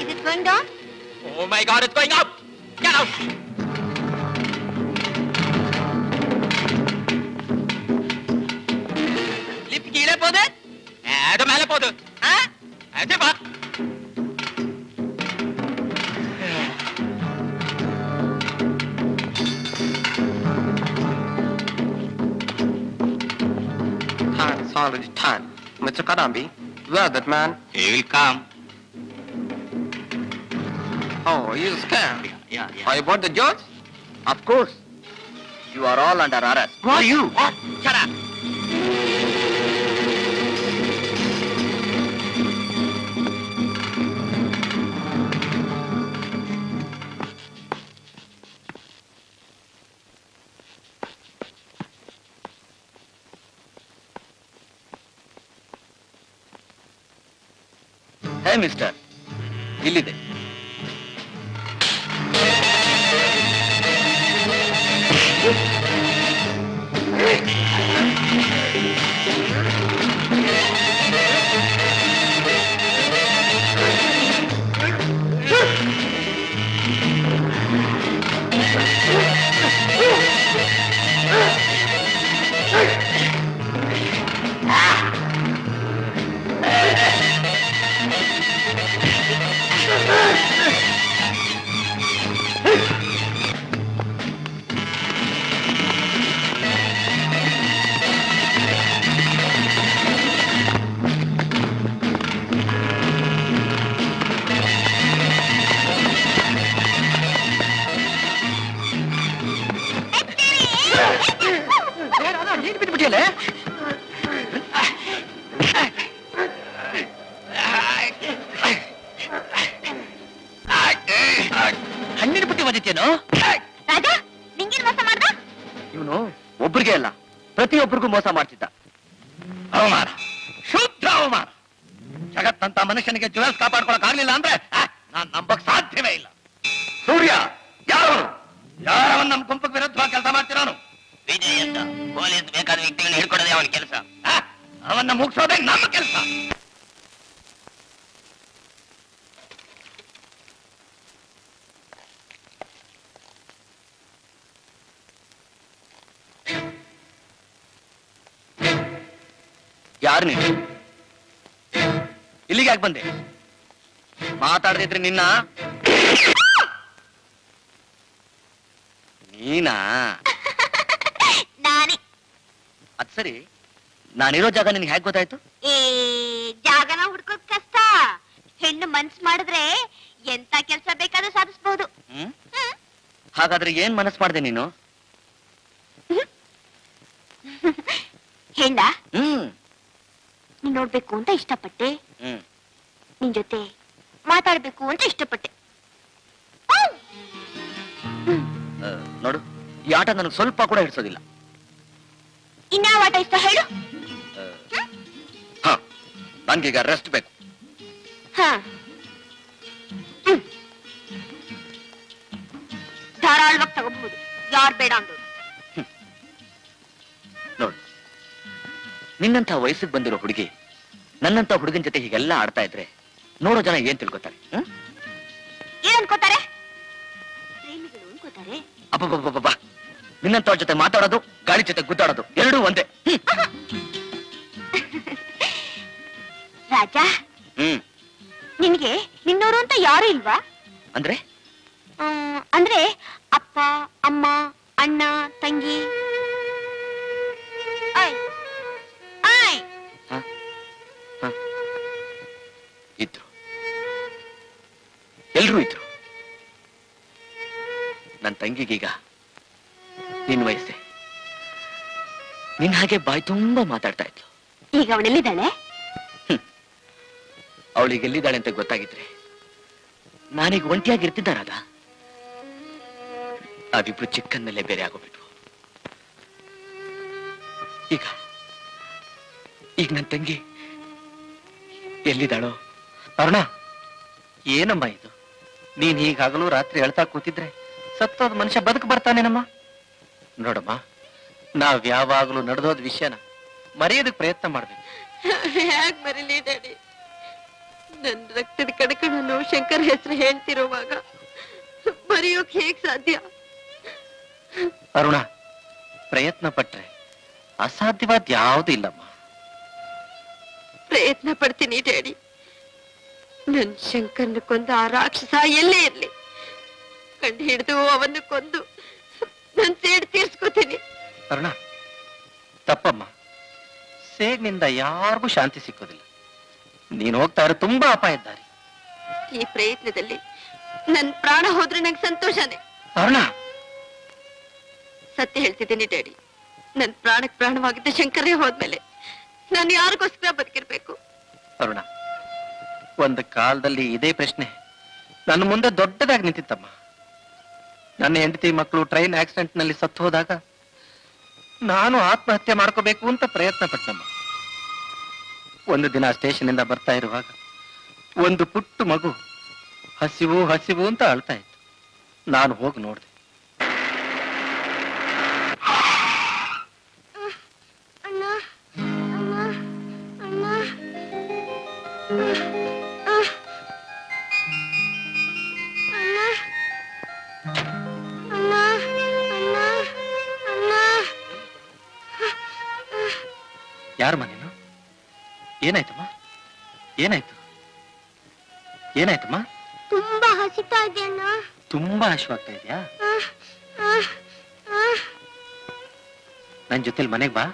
Is it going down? Oh my God, it's going up. Get out. Lift कीले पोदे एडो मेले पोदे. हां, ऐसे बात. already time. Mr. Kadambi, where that man? He will come. Oh, he is scared. Yeah. Are you about the judge? Of course. You are all under arrest. What? You? What? Shut up. Hey, mister. Dilly de. ನಾನಿರೋ ಜಾಗ ನಿನಗೆ ಹೇಗೆ ಗೊತ್ತಾಯ್ತು? ಏ ಜಾಗನ ಹುಡುಕೋದು ಕಷ್ಟ. ಹೆಣ್ಣು ಮನಸ್ಸು ಮಾಡಿದ್ರೆ ಎಂತ ಕೆಲಸ ಬೇಕಾದ್ರೂ ಸಾಧಿಸಬಹುದು. ಹಾಗಾದ್ರೆ ಏನ್ ಮನಸ್ಸು ಮಾಡಿದೆ ನೀನು? ಹೆಣ್ಣ ನೀನ್ ನೋಡ್ಬೇಕು ಅಂತ ಇಷ್ಟಪಟ್ಟೆ, ನಿನ್ ಜೊತೆ ಮಾತಾಡ್ಬೇಕು ಅಂತ ಇಷ್ಟಪಟ್ಟೆ. ನೋಡು, ಈ ಆಟ ನನಗೆ ಸ್ವಲ್ಪ ಕೂಡ ಹಿಡಿಸೋದಿಲ್ಲ. ಇನ್ಯಾವ ಆಟ ಇಷ್ಟ ಹೇಳು? ನನಗೀಗ ರೆಸ್ಟ್ ಬೇಕು. ಧಾರಾಳವಾಗಿ ತಗೋಬಹುದು, ಯಾರು ಬೇಡ ಅಂದ್ರು. ನೋಡಿ, ನಿನ್ನಂತ ವಯಸ್ಸಿಗೆ ಬಂದಿರೋ ಹುಡುಗಿ ನನ್ನಂತ ಹುಡುಗನ ಜೊತೆ ಹೀಗೆಲ್ಲ ಆಡ್ತಾ ಇದ್ರೆ ನೋಡೋ ಜನ ಏನ್ ತಿಳ್ಕೊತಾರೆ? ಏನ್ ಅನ್ಕೋತಾರೆ? ಪ್ರೇಮಿಗಳು ಅನ್ಕೋತಾರೆ. ಅಬ್ಬಬ್ಬಬ್ಬಬ್ಬಾ, ನಿನ್ನಂತವ್ರ ಜೊತೆ ಮಾತಾಡೋದು ಗಾಳಿ ಜೊತೆ ಗುದ್ದಾಡೋದು ಎರಡೂ ಒಂದೇ. ರಾಜಾ, ನಿನ್ಗೆ ನಿನ್ನೋರು ಅಂತ ಯಾರು ಇಲ್ವಾ? ಅಂದ್ರೆ ಅಂದ್ರೆ ಅಪ್ಪ, ಅಮ್ಮ, ಅಣ್ಣ, ತಂಗಿ. ಇದ್ರು, ಎಲ್ರೂ ಇದ್ರು. ನನ್ ತಂಗಿಗೀಗ ನಿನ್ ವಯಸ್ಸೆ, ನಿನ್ ಹಾಗೆ ಬಾಯಿ ತುಂಬಾ ಮಾತಾಡ್ತಾ ಇದ್ಲು. ಈಗ ಅವಳೆಲ್ಲಿದ್ದಾಳೆ? ಅವಳಿಗೆಲ್ಲಿದ್ದಾಳೆ ಅಂತ ಗೊತ್ತಾಗಿದ್ರೆ ನಾನೀಗ ಒಂಟಿಯಾಗಿರ್ತಿದ್ದಾರಾಗ. ಅದಿಬ್ರು ಚಿಕ್ಕನ್ನಲ್ಲೇ ಬೇರೆ ಆಗೋಗ್ಬಿಟ್ವು. ಈಗ ನನ್ನ ತಂಗಿ ಎಲ್ಲಿದ್ದಾಳೋ? ಅರುಣ, ಏನಮ್ಮ ಇದು? ನೀನ್ ಹೀಗಾಗಲೂ ರಾತ್ರಿ ಅಳ್ತಾ ಕೂತಿದ್ರೆ ಸತ್ತೋದ್ ಮನುಷ್ಯ ಬದುಕು ಬರ್ತಾನೇನಮ್ಮ? ನೋಡಮ್ಮ, ನಾವ್ ಯಾವಾಗಲೂ ನಡೆದೋದ್ ವಿಷಯನ ಮರೆಯೋದಕ್ಕೆ ಪ್ರಯತ್ನ ಮಾಡ್ಬೇಕು. ಯಾಕೆ ಮರೀಲಿ ಡ್ಯಾಡಿ? ನನ್ನ ರಕ್ತದ ಕಣಕಣನ್ನು ಶಂಕರ್ ಹೆಸರು ಹೇಳ್ತಿರುವಾಗ ಮರೆಯೋಕ್ ಹೇಗ್ ಸಾಧ್ಯ? ಅರುಣ, ಪ್ರಯತ್ನ ಪಟ್ರೆ ಅಸಾಧ್ಯವಾದ ಯಾವುದೂ ಇಲ್ಲಮ್ಮ. ಪ್ರಯತ್ನ ಪಡ್ತೀನಿ ಡ್ಯಾಡಿ. ನನ್ ಶಂಕರ್ನ ಕೊಂದು ಆ ರಾಕ್ಷಸ ಎಲ್ಲೇ ಇರ್ಲಿ, ಕಂಡು ಹಿಡಿದು ಅವನ್ನ ಕೊಂದು ನನ್ ಸೇಡ್ ತೀರ್ಸ್ಕೊತೀನಿ. ಅರುಣ, ತಪ್ಪಮ್ಮ, ಸೇಗ್ನಿಂದ ಯಾರಿಗೂ ಶಾಂತಿ ಸಿಕ್ಕೋದಿಲ್ಲ. ನೀನು ಹೋಗ್ತಾ ಇರೋ ತುಂಬಾ ಅಪಾಯ ಇದ್ದಾರೆ. ಈ ಪ್ರಯತ್ನದಲ್ಲಿ ನನ್ ಪ್ರಾಣ ಹೋದ್ರೆ ನಂಗೆ ಸಂತೋಷನೇ. ಅರುಣ, ಸತ್ಯ ಹೇಳ್ತಿದ್ದೀನಿ ಡ್ಯಾಡಿ. ನನ್ ಪ್ರಾಣಕ್ಕೆ ಪ್ರಾಣವಾಗಿದ್ದ ಶಂಕರೇ ಹೋದ್ಮೇಲೆ ನಾನು ಯಾರಿಗೋಸ್ಕರ ಬದುಕಿರ್ಬೇಕು? ಅರುಣ, ಒಂದು ಕಾಲದಲ್ಲಿ ಇದೇ ಪ್ರಶ್ನೆ ನನ್ನ ಮುಂದೆ ದೊಡ್ಡದಾಗಿ ನಿಂತಿತ್ತಮ್ಮ. ನನ್ನ ಹೆಂಡತಿ ಮಕ್ಕಳು ಟ್ರೈನ್ ಆಕ್ಸಿಡೆಂಟ್ ನಲ್ಲಿ ಸತ್ತು ಹೋದಾಗ ನಾನು ಆತ್ಮಹತ್ಯೆ ಮಾಡ್ಕೋಬೇಕು ಅಂತ ಪ್ರಯತ್ನ ಪಟ್ಟಮ್ಮ. ಒಂದು ದಿನ ಸ್ಟೇಷನ್ ಇಂದ ಬರ್ತಾ ಇರುವಾಗ ಒಂದು ಪುಟ್ಟು ಮಗು ಹಸಿವು ಹಸಿವು ಅಂತ ಅಳ್ತಾ ಇತ್ತು. ನಾನು ಹೋಗಿ ನೋಡಿದೆ. ಯಾರಮ್ಮ ನೀನು? ಏನಾಯ್ತಮ್ಮ? ಏನಾಯ್ತು? ಏನಾಯ್ತಮ್ಮ? ತುಂಬಾ ಹಸಿತಾ ಇದೆಯಣ್ಣ. ತುಂಬಾ ಹಸಿವಾಗ್ತಾ ಇದೆಯಾ? ನನ್ನ ಜೊತೆಲಿ ಮನೆಗೆ ಬಾ,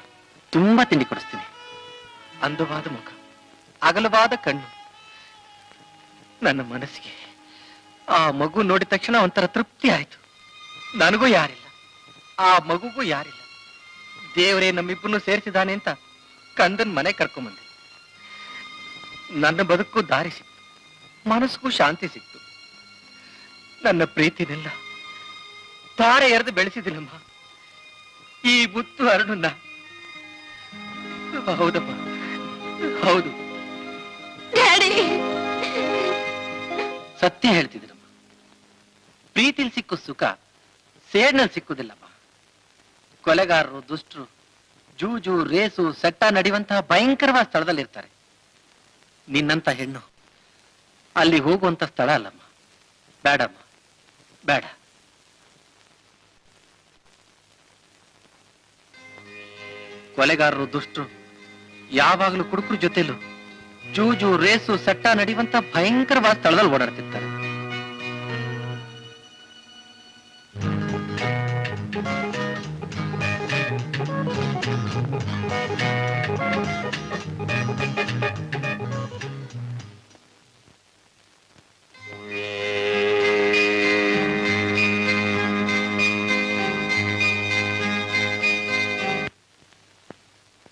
ತುಂಬಾ ತಿಂಡಿ ಕೊಡಿಸ್ತೀನಿ. ಅಂದವಾದ ಮುಖ, ಅಗಲವಾದ ಕಣ್ಣು, ನನ್ನ ಮನಸ್ಸಿಗೆ ಆ ಮಗು ನೋಡಿದ ತಕ್ಷಣ ಒಂಥರ ತೃಪ್ತಿ ಆಯ್ತು. ನನಗೂ ಯಾರಿಲ್ಲ, ಆ ಮಗುಗೂ ಯಾರಿಲ್ಲ. ದೇವರೇ ನಮ್ಮಿಬ್ಬರನ್ನು ಸೇರಿಸಿದ್ದಾನೆ ಅಂತ ಕಂದನ್ ಮನೆ ಕರ್ಕೊಂಬಂದೆ. ನನ್ನ ಬದುಕು ದಾರಿ ಸಿಕ್ತು, ಮನಸ್ಸಿಗೂ ಶಾಂತಿ ಸಿಕ್ತು. ನನ್ನ ಪ್ರೀತಿನೆಲ್ಲ ತಾರೆ ಎರೆದು ಬೆಳೆಸಿದಿಲ್ಲಮ್ಮ ಈ ಮುತ್ತು ಅರುಣನ್ನ. ಹೌದಪ್ಪ, ಹೌದು, ಸತ್ಯ ಹೇಳ್ತಿದ್ದೀರಮ್ಮ. ಪ್ರೀತಿಲಿ ಸಿಕ್ಕೋ ಸುಖ ಸೇಡ್ನಲ್ಲಿ ಸಿಕ್ಕುದಿಲ್ಲಮ್ಮ. ಕೊಲೆಗಾರರು, ದುಷ್ಟರು, ಜೂಜು, ರೇಸು, ಸಟ್ಟ ನಡೆಯುವಂತಹ ಭಯಂಕರವಾದ ಸ್ಥಳದಲ್ಲಿ ಇರ್ತಾರೆ. ನಿನ್ನಂತ ಹೆಣ್ಣು ಅಲ್ಲಿ ಹೋಗುವಂತ ಸ್ಥಳ ಅಲ್ಲಮ್ಮ. ಬೇಡಮ್ಮ, ಬೇಡ. ಕೊಲೆಗಾರರು, ದುಷ್ಟರು ಯಾವಾಗಲೂ ಕುಡುಕರ ಜೊತೆಲೂ ಜೂಜು, ರೇಸು, ಸಟ್ಟ ನಡೆಯುವಂತ ಭಯಂಕರವಾದ ಸ್ಥಳದಲ್ಲಿ ಓಡಾಡ್ತಿರ್ತಾರೆ.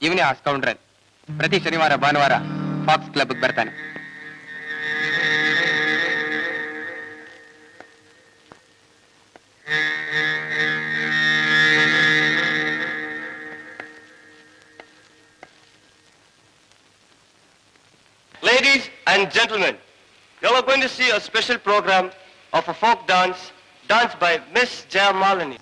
ಇವನೇ ಆ ಸ್ಕೌಂಡ್ರಲ್. ಪ್ರತಿ ಶನಿವಾರ ಭಾನುವಾರ ಫಾಕ್ಸ್ ಕ್ಲಬ್ಗೆ ಬರ್ತಾನೆ. Ladies and gentlemen, you are going to see a special program of a folk dance danced by Miss Jayamalini.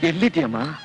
Yellidiyamma?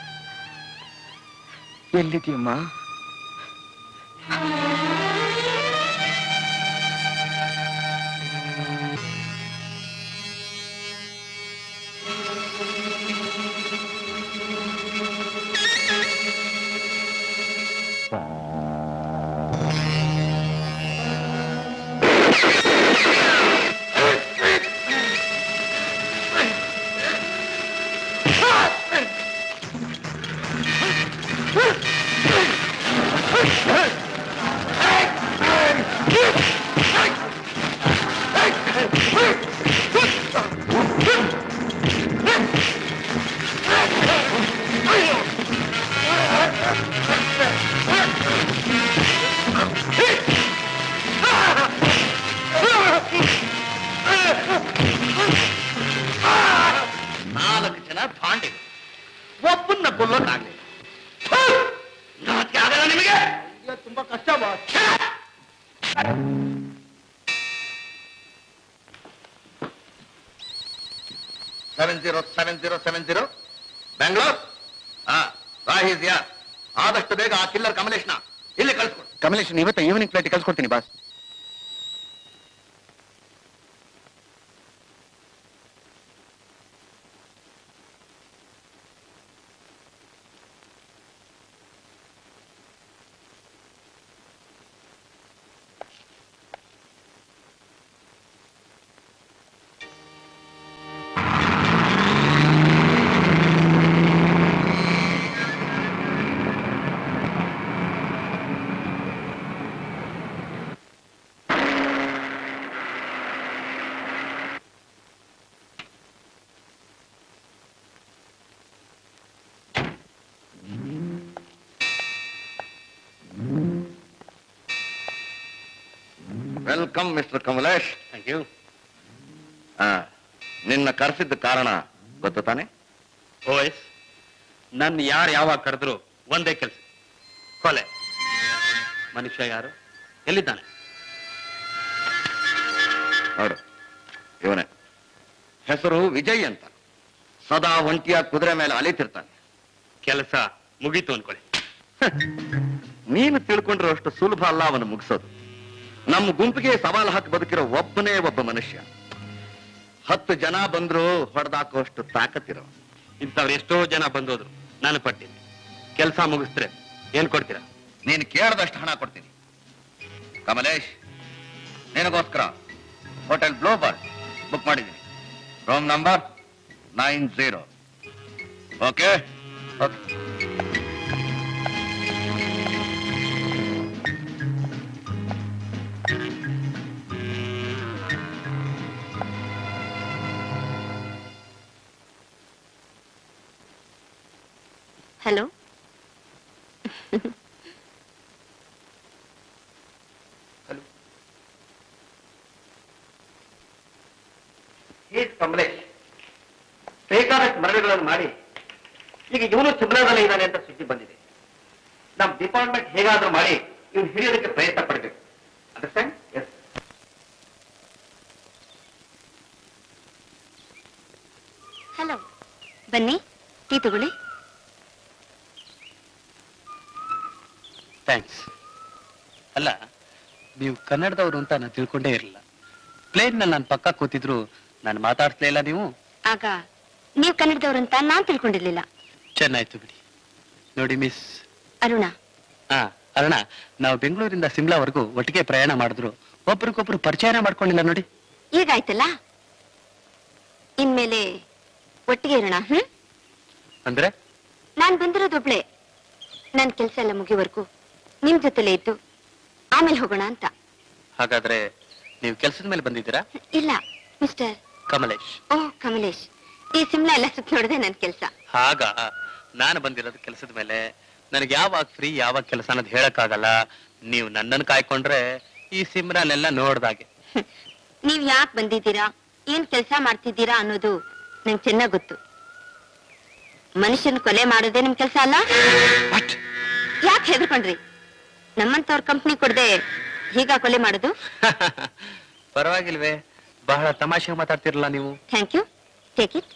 Welcome, Mr. Kamalesh. Thank you. ನಿನ್ನ ಕರೆಸಿದ ಕಾರಣ ಗೊತ್ತಾನೆ? ಓಎಸ್ ನನ್ನ ಯಾರು ಯಾವಾಗ ಕರೆದ್ರು ಒಂದೇ ಕೆಲಸ ಕೊಲೆ. ಮನುಷ್ಯ ಯಾರು ಎಲ್ಲಿದ್ದಾನೆ? ನೋಡು ಇವನೇ, ಹೆಸರು ವಿಜಯ್ ಅಂತ. ಸದಾ ಒಂಟಿಯ ಕುದುರೆ ಮೇಲೆ ಅಲಿತಿರ್ತಾನೆ. ಕೆಲಸ ಮುಗೀತು ಅನ್ಕೊಳ್ಳಿ. ನೀನು ತಿಳ್ಕೊಂಡ್ರೆ ಅಷ್ಟು ಸುಲಭ ಅಲ್ಲ ಅವನು ಮುಗಿಸೋದು. ನಮ್ಮ ಗುಂಪಿಗೆ ಸವಾಲು ಹಾಕಿ ಬದುಕಿರೋ ಒಬ್ಬನೇ ಒಬ್ಬ ಮನುಷ್ಯ. 10 ಜನ ಬಂದ್ರು ಹೊಡೆದಾಕೋಷ್ಟು ತಾಕತ್ತಿರೋ ಇಂಥವ್ರು ಎಷ್ಟೋ ಜನ ಬಂದೋದ್ರು. ನಾನು ಪಟ್ಟಿನಿ ಕೆಲಸ ಮುಗಿಸ್ತ್ರೆ ಏನ್ ಕೊಡ್ತೀರಾ? ನೀನು ಕೇಳದಷ್ಟು ಹಣ ಕೊಡ್ತೀನಿ. ಕಮಲೇಶ್, ನಿನಗೋಸ್ಕರ ಹೋಟೆಲ್ ಬ್ಲೋಬರ್ ಬುಕ್ ಮಾಡಿದ್ದೀನಿ. Room number 90. Okay? Hello. Hello, he's Kamalesh. ಬೇಕಾದಷ್ಟು ಮರಳುಗಳನ್ನು ಮಾಡಿ ಈಗ ಇವನು ಸುಬ್ರದಲ್ಲಿ ಇದ್ದಾನೆ ಅಂತ ಸುದ್ದಿ ಬಂದಿದೆ. ನಮ್ಮ ಡಿಪಾರ್ಟ್ಮೆಂಟ್ ಹೇಗಾದ್ರೂ ಮಾಡಿ ಇವ್ನು ಹಿಡಿಯೋದಕ್ಕೆ ಪ್ರಯತ್ನ ಪಡಬೇಕು. ಅಂಡರ್ಸ್ಟ್ಯಾಂಡ್? ಎಸ್. ಹಲೋ, ಬನ್ನಿ, ಟೀ ತಗೊಳ್ಳಿ. ಥ್ಯಾಂಕ್ಸ್. ಅಲ್ಲ, ನೀವು ಕನ್ನಡದವರು ಅಂತ ನಾನು ತಿಳ್ಕೊಂಡೇ ಇರಲಿಲ್ಲ. ಪ್ಲೇನ್ನಲ್ಲಿ ನಾನು ಪಕ್ಕ ಕೂತಿದ್ರು ನಾನು ಮಾತಾಡ್ತಲೇ ಇಲ್ಲ. ನೀವು ಆಗ ನೀವು ಕನ್ನಡದವರು ಅಂತ ನಾನು ತಿಳ್ಕೊಂಡಿರ್ಲಿಲ್ಲ. ಚೆನ್ನಾಯ್ತು ಬಿಡಿ. ನೋಡಿ ಮಿಸ್ ಅರುಣ, ಅರುಣ, ನಾವು ಬೆಂಗಳೂರಿಂದ ಸಿಮ್ಲಾವರೆಗೂ ಒಟ್ಟಿಗೆ ಪ್ರಯಾಣ ಮಾಡಿದ್ರು. ಒಬ್ರಿಗೊಬ್ರು ಪರಿಚಯನ ಮಾಡ್ಕೊಂಡಿಲ್ಲ ನೋಡಿ. ಈಗ ಆಯ್ತಲ್ಲ, ಇನ್ಮೇಲೆ ಒಟ್ಟಿಗೆ ಇರೋಣ. ಅಂದ್ರೆ ನಾನು ಬಂದಿರೋದೊಬ್ಳೆ. ನನ್ನ ಕೆಲಸ ಎಲ್ಲ ಮುಗಿವರೆಗೂ ನಿಮ್ ಜೊತೆಲೇ ಇದ್ದು ಆಮೇಲೆ ಹೋಗೋಣ ಅಂತ. ಹಾಗಾದ್ರೆ ನೀವು ಕೆಲಸದ ಮೇಲೆ ಬಂದಿದ್ದೀರಾ? ಇಲ್ಲ ಮಿಸ್ಟರ್ ಕಮಲೇಶ್. ಓ ಕಮಲೇಶ್, ಈ ಸಿಮ್ಲಾ ಎಲ್ಲ ಸುತ್ತ ನೋಡದೆ ನನ್ನ ಕೆಲಸ. ಹಾಗ ನಾನು ಬಂದಿರೋದು ಕೆಲಸದ ಮೇಲೆ. ನನಗೆ ಯಾವಾಗ ಫ್ರೀ, ಯಾವಾಗ ಕೆಲಸ ಅನ್ನೋದು ಹೇಳಕ್ಕಾಗಲ್ಲ. ನೀವು ನನ್ನನ್ನು ಕಾಯ್ಕೊಂಡ್ರೆ ಈ ಸಿಮ್ಲಾನೆಲ್ಲ ನೋಡ್ದಾಗೆ. ನೀವ್ ಯಾಕೆ ಬಂದಿದ್ದೀರಾ, ಏನ್ ಕೆಲಸ ಮಾಡ್ತಿದ್ದೀರಾ ಅನ್ನೋದು ನಂಗೆ ಚೆನ್ನಾಗ್ ಗೊತ್ತು. ಮನುಷ್ಯನ ಕೊಲೆ ಮಾಡೋದೇ ನಿಮ್ ಕೆಲಸ ಅಲ್ಲ. ಯಾಕೆ ಹೆದರ್ಕೊಂಡ್ರಿ? ನಮ್ಮಂತವ್ರ ಕಂಪ್ನಿ ಕೊಡದೆ ಹೀಗ ಕೊಲೆ ಮಾಡೋದು? ಪರವಾಗಿಲ್ವೇ, ಬಹಳ ತಮಾಷೆ ಮಾತಾಡ್ತಿರಲ್ಲ ನೀವು. Thank you, take it.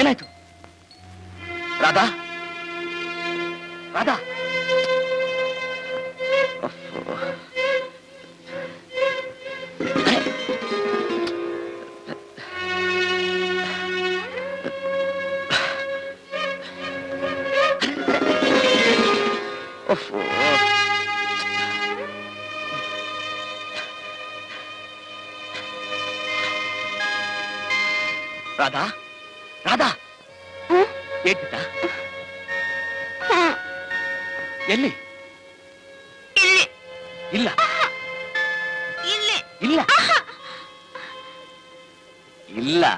ಏನಾಯ್ತು ರಾಧಾ? ರಾಧಾ, ರಾಧಾ, ರಾಧಾ, ಏನಿದಾ? ಎಲ್ಲಿ? ಇಲ್ಲ ಇಲ್ಲ ಇಲ್ಲ.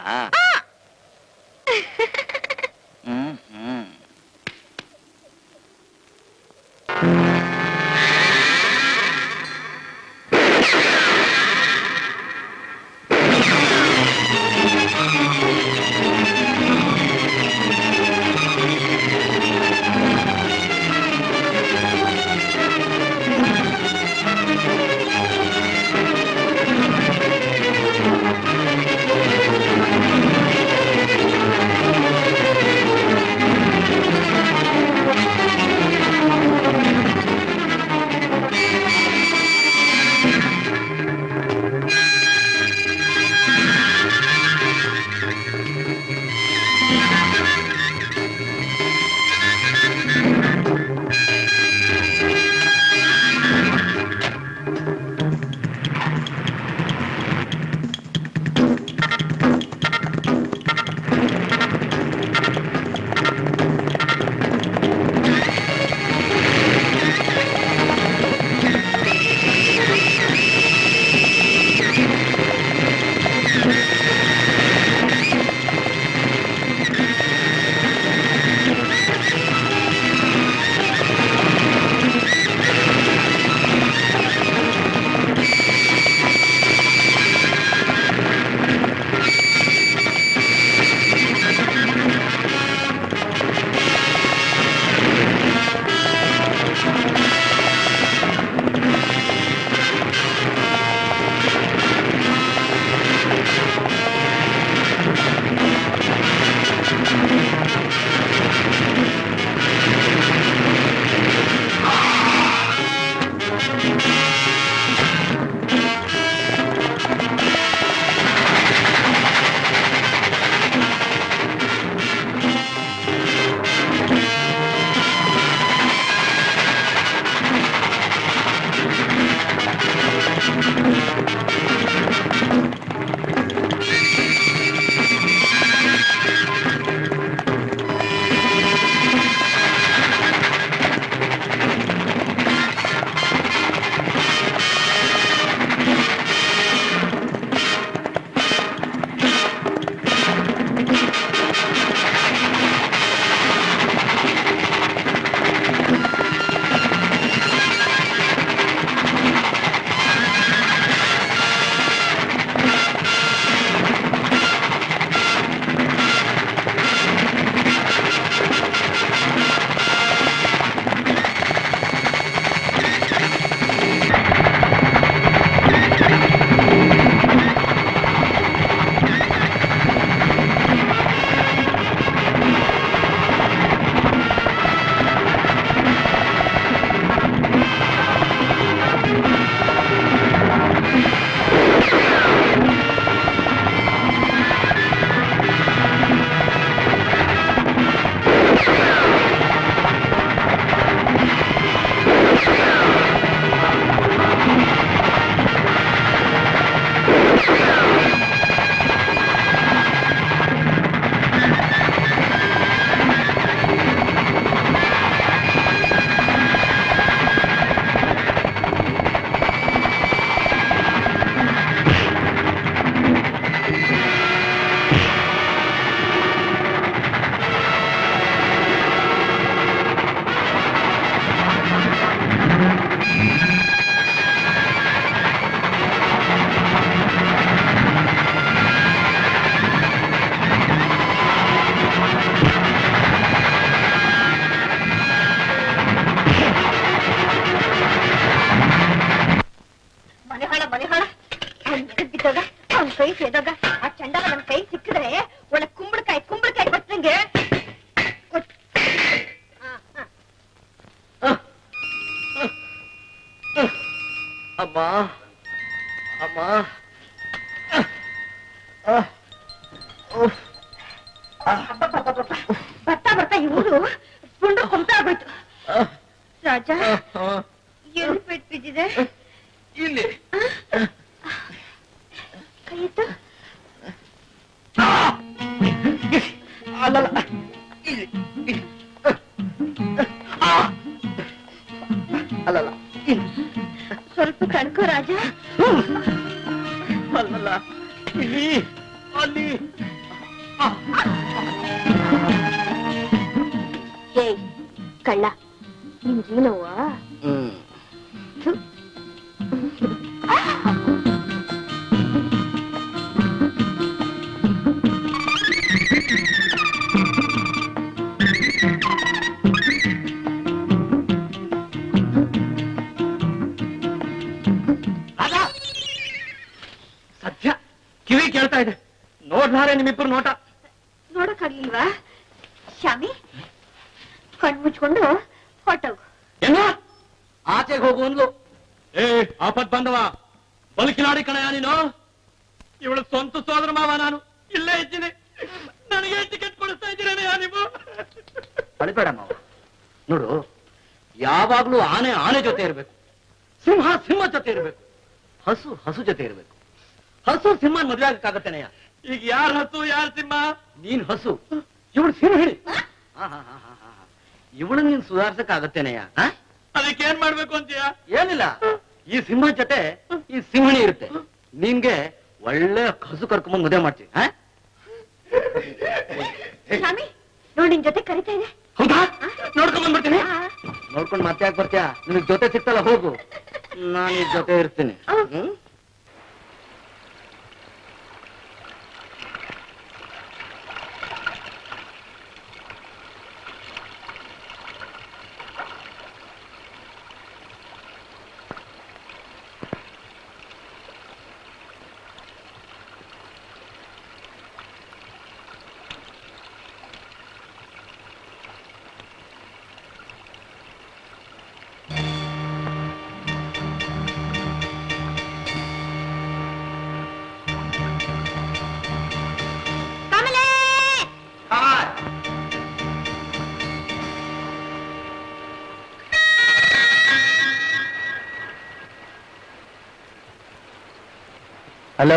Hello?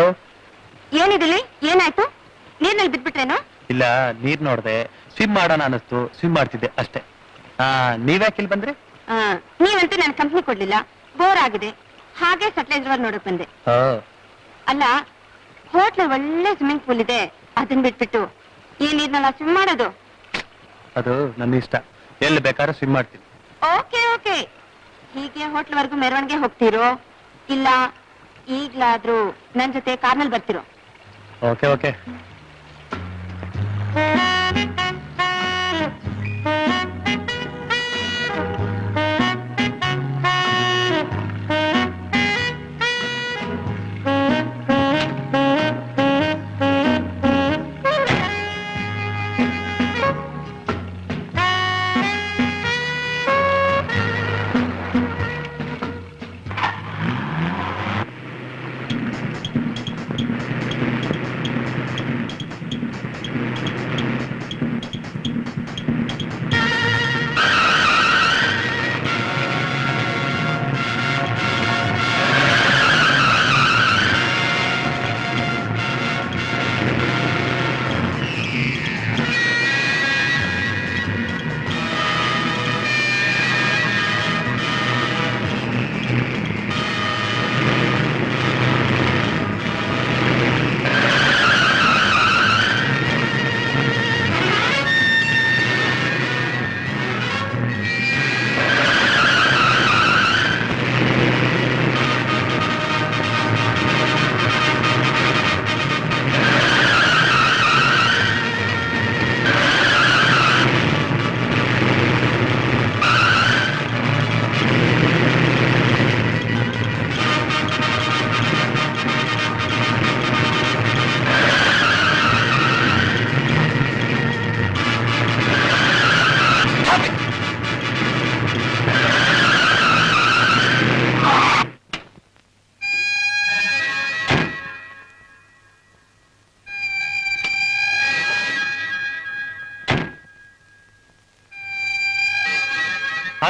ಏನಿದಿಲಿ ಏನಾಯ್ತು ನೀರಿನಲ್ಲಿ ಬಿದ್ಬಿಟ್ರೇನೋ ಇಲ್ಲ ನೀರು ನೋಡದೆ ಸ್ವಿಮ್ ಮಾಡೋಣ ಅನಿಸ್ತು ಸ್ವಿಮ್ ಮಾಡ್ತಿದ್ದೆ ಅಷ್ಟೇ ಆ ನೀವ್ ಯಾಕೆ ಇಲ್ಲಿ ಬಂದ್ರಿ ನೀವಂತೂ ನನ್ನ ಕಂಪನಿ ಕೊಡ್ಲಿಲ್ಲ ಬೋರ್ ಆಗಿದೆ ಹಾಗೆ ಸೆಟಲೈಸರ್ ನೋಡೋಕೆ ಬಂದೆ ಅಲ್ಲ ಹೋಟೆಲ್ ಒಳ್ಳೆ ಸ್ವಿಮ್ಮಿಂಗ್ ಪೂಲ್ ಇದೆ ಅದನ್ನ ಬಿಟ್ಬಿಟ್ಟು ಈ ನೀರಿನಲ್ಲಿ ಸ್ವಿಮ್ ಮಾಡೋದು ಅದು ನನ್ನ ಇಷ್ಟ ಎಲ್ಲಿ ಬೇಕಾದ್ರೆ ಸ್ವಿಮ್ ಮಾಡ್ತೀನಿ ಓಕೆ ಓಕೆ ಹೀಗೆ ಹೋಟೆಲ್ ವರೆಗೂ ಮೆರವಣಿಗೆ ಹೋಗ್ತಿರೋ ಇಲ್ಲ ಈಗಲಾದರೂ ನನ್ನ ಜೊತೆ ಕಾರ್ನಲ್ಲಿ ಬರ್ತಿರೋ okay okay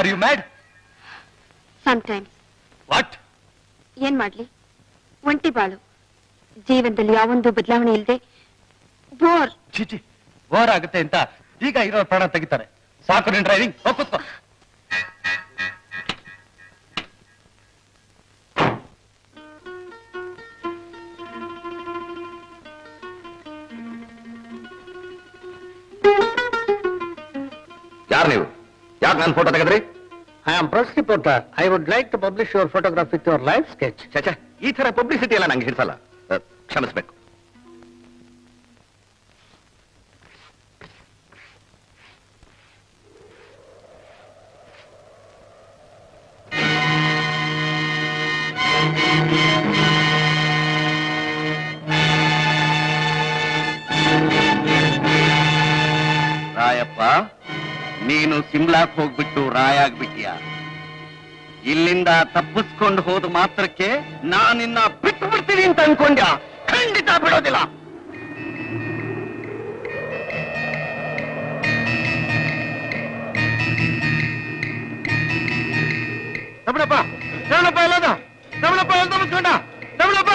Are you mad? Sometimes. What? Yen madli. Vanti baalu. Jeevandalli yavandu badlavane illade bore. Chichi. Bore agutte anta eega iro prana tagitare. Saaku nin driving. Hokutko. Yaar neevu? Yaak nan photo tagidre? I am press reporter. I would like to publish your photograph with your life sketch. Chacha, ee thara publicity ella nange hirsala. Kshamasbeku. Rayappa, ನೀನು ಸಿಮ್ಲಾಕ್ ಹೋಗ್ಬಿಟ್ಟು ರಾಯಾಗ್ಬಿಟ್ಟಿಯ ಇಲ್ಲಿಂದ ತಪ್ಪಿಸ್ಕೊಂಡು ಹೋದ ಮಾತ್ರಕ್ಕೆ ನಾನಿನ್ನ ಬಿಟ್ಟು ಬಿಡ್ತೀನಿ ಅಂತ ಅನ್ಕೊಂಡ್ಯ ಖಂಡಿತ ಬಿಡೋದಿಲ್ಲ ತಮ್ಮನಪ್ಪ ತಮ್ಮನಪ್ಪ ಎಲ್ಲದ ತಮ್ಮನಪ್ಪ ಎಲ್ಲ ತಪ್ಪಿಸ್ಕೊಂಡ ತಮ್ಮನಪ್ಪ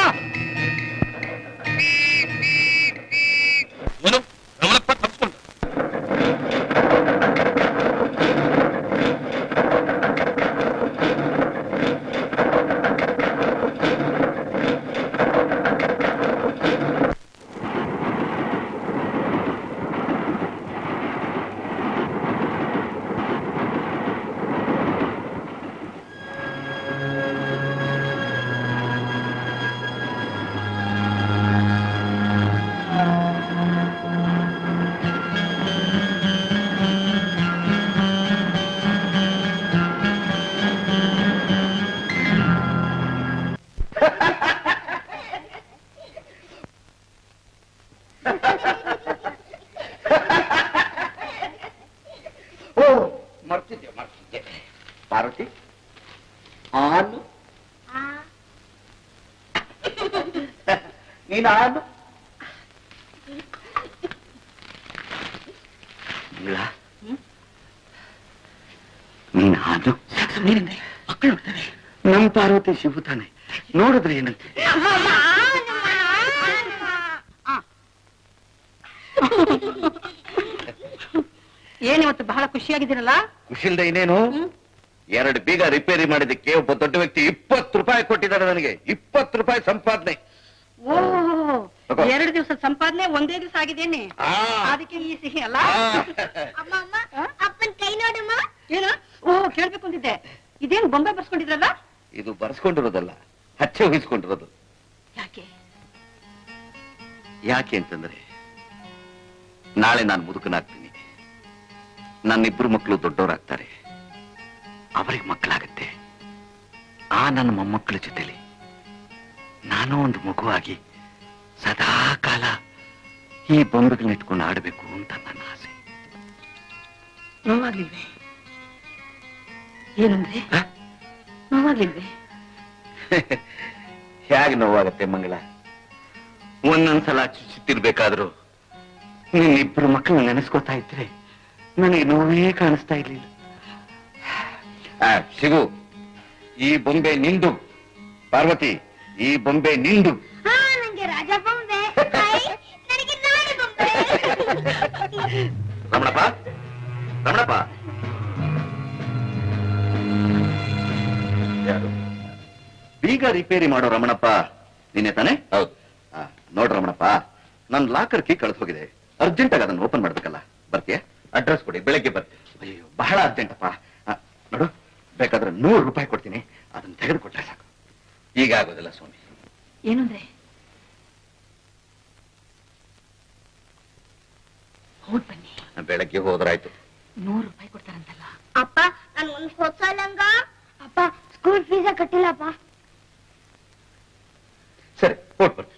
ಏನು ತಮ್ಮನಪ್ಪ ತಪ್ಪಿಸ್ಕೊಂಡ ಶಿವು ತಾನೆ ನೋಡಿದ್ರೆ ಏನಂತೆ ಏನಿವತ್ತು ಬಹಳ ಖುಷಿಯಾಗಿದ್ದೀನಲ್ಲ? ಖುಷಿಯಿಂದ ಇನ್ನೇನು, 2 ಬೀಗ ರಿಪೇರಿ ಮಾಡಿದಕ್ಕೆ ಒಬ್ಬ ದೊಡ್ಡ ವ್ಯಕ್ತಿ 20 ರೂಪಾಯಿ ಕೊಟ್ಟಿದ್ದಾರೆ ನನಗೆ. 20 ರೂಪಾಯಿ ಸಂಪಾದನೆ. ಓ, 2 ದಿವಸ ಸಂಪಾದನೆ ಒಂದೇ ದಿವಸ ಆಗಿದ್ದೇನೆ, ಅದಕ್ಕೆ ಈ ಸಿಹಿ ಅಲ್ಲ. ಅಮ್ಮ ಅಮ್ಮ, ಅಪ್ಪನ ಕೈ ನೋಡಮ್ಮ. ಏನು? ಓ, ಕೇಳ್ಬೇಕು ಅಂತಿದ್ದೆ, ಇದೇನು ಬೊಂಬೆ ಬರ್ಸ್ಕೊಂಡಿದ್ರಲ್ಲ? ಇದು ಬರ್ಸ್ಕೊಂಡಿರೋದಲ್ಲ, ಹಚ್ಚೆ ಹೊಯ್ಸ್ಕೊಂಡಿರೋದು. ಯಾಕೆ ಯಾಕೆ ಅಂತಂದ್ರೆ, ನಾಳೆ ನಾನು ಮುದುಕನಾಗ್ತೀನಿ, ನನ್ನಿಬ್ರು ಮಕ್ಕಳು ದೊಡ್ಡವರಾಗ್ತಾರೆ, ಅವರಿಗೆ ಮಕ್ಕಳಾಗತ್ತೆ. ಆ ನನ್ನ ಮೊಮ್ಮಕ್ಕಳ ಜೊತೆಲಿ ನಾನು ಒಂದು ಮಗುವಾಗಿ ಸದಾ ಕಾಲ ಈ ಬೊಂಬೆಗಳನ್ನ ಇಟ್ಕೊಂಡು ಆಡಬೇಕು ಅಂತ ನನ್ನ ಆಸೆ. ನೋವಾಗ್ಲಿಲ್ವೇ? ಏನಂದ್ರೆ ನೋವಾಗ್ಲಿಲ್ವೇ? ಹೇಗೆ ನೋವಾಗತ್ತೆ ಮಂಗಳ, ಒಂದೊಂದ್ಸಲ ಚುಚ್ಚುತ್ತಿರ್ಬೇಕಾದ್ರು ನಿನ್ನಿಬ್ರು ಮಕ್ಕಳು ನೆನೆಸ್ಕೋತಾ ಇದ್ರೆ ನನಗೆ ನೋವೇ ಕಾಣಿಸ್ತಾ ಇರ್ಲಿಲ್ಲ. ಸಿಗು, ಈ ಬೊಂಬೆ ನಿಂದು. ಪಾರ್ವತಿ, ಈ ಬೊಂಬೆ ನಿಂದು. ರಮಣಪ್ಪ, ರಮಣಪ್ಪ, ಬೀಗ ರಿಪೇರಿ ಮಾಡೋ ರಮಣಪ್ಪ ನಿನ್ನೆ ತಾನೆ? ಹೌದು. ನೋಡ್ರಿ ರಮಣಪ್ಪ, ನನ್ನ ಲಾಕರ್ ಕೀ ಕಳ್ಸ ಹೋಗಿದೆ, ಅರ್ಜೆಂಟ್ ಆಗಿ ಅದನ್ನು ಓಪನ್ ಮಾಡ್ಬೇಕಲ್ಲ, ಬರ್ತೀಯ? ಅಡ್ರೆಸ್ ಕೊಡಿ, ಬೆಳಗ್ಗೆ ಬರ್ತೀನಿ. ಅಯ್ಯೋ, ಬಹಳ ಅರ್ಜೆಂಟಪ್ಪ. ನೋಡು, ಬೇಕಾದ್ರೆ 100 ರೂಪಾಯಿ ಕೊಡ್ತೀನಿ, ಅದನ್ನ ತೆಗೆದುಕೊಟ್ರೆ ಸಾಕು. ಈಗ ಆಗೋದಿಲ್ಲ ಸ್ವಾಮಿ. ಏನಂದ್ರೆ? ಹೋದ್ ಬನ್ನಿ, ಬೆಳಗ್ಗೆ ಹೋದ್ರಾಯ್ತು. 100 ರೂಪಾಯಿ ಕೊಡ್ತಾರಂತಲ್ಲ? ಅಪ್ಪ, ನಾನು ಒಂದು ಹೊಸ ಲಂಗ. ಅಪ್ಪ, ಸ್ಕೂಲ್ ಫೀಸ ಕಟ್ಟಿಲ್ಲಪ್ಪ. ಸರಿ, ಹೋಗಿ ಬರ್ತೀನಿ.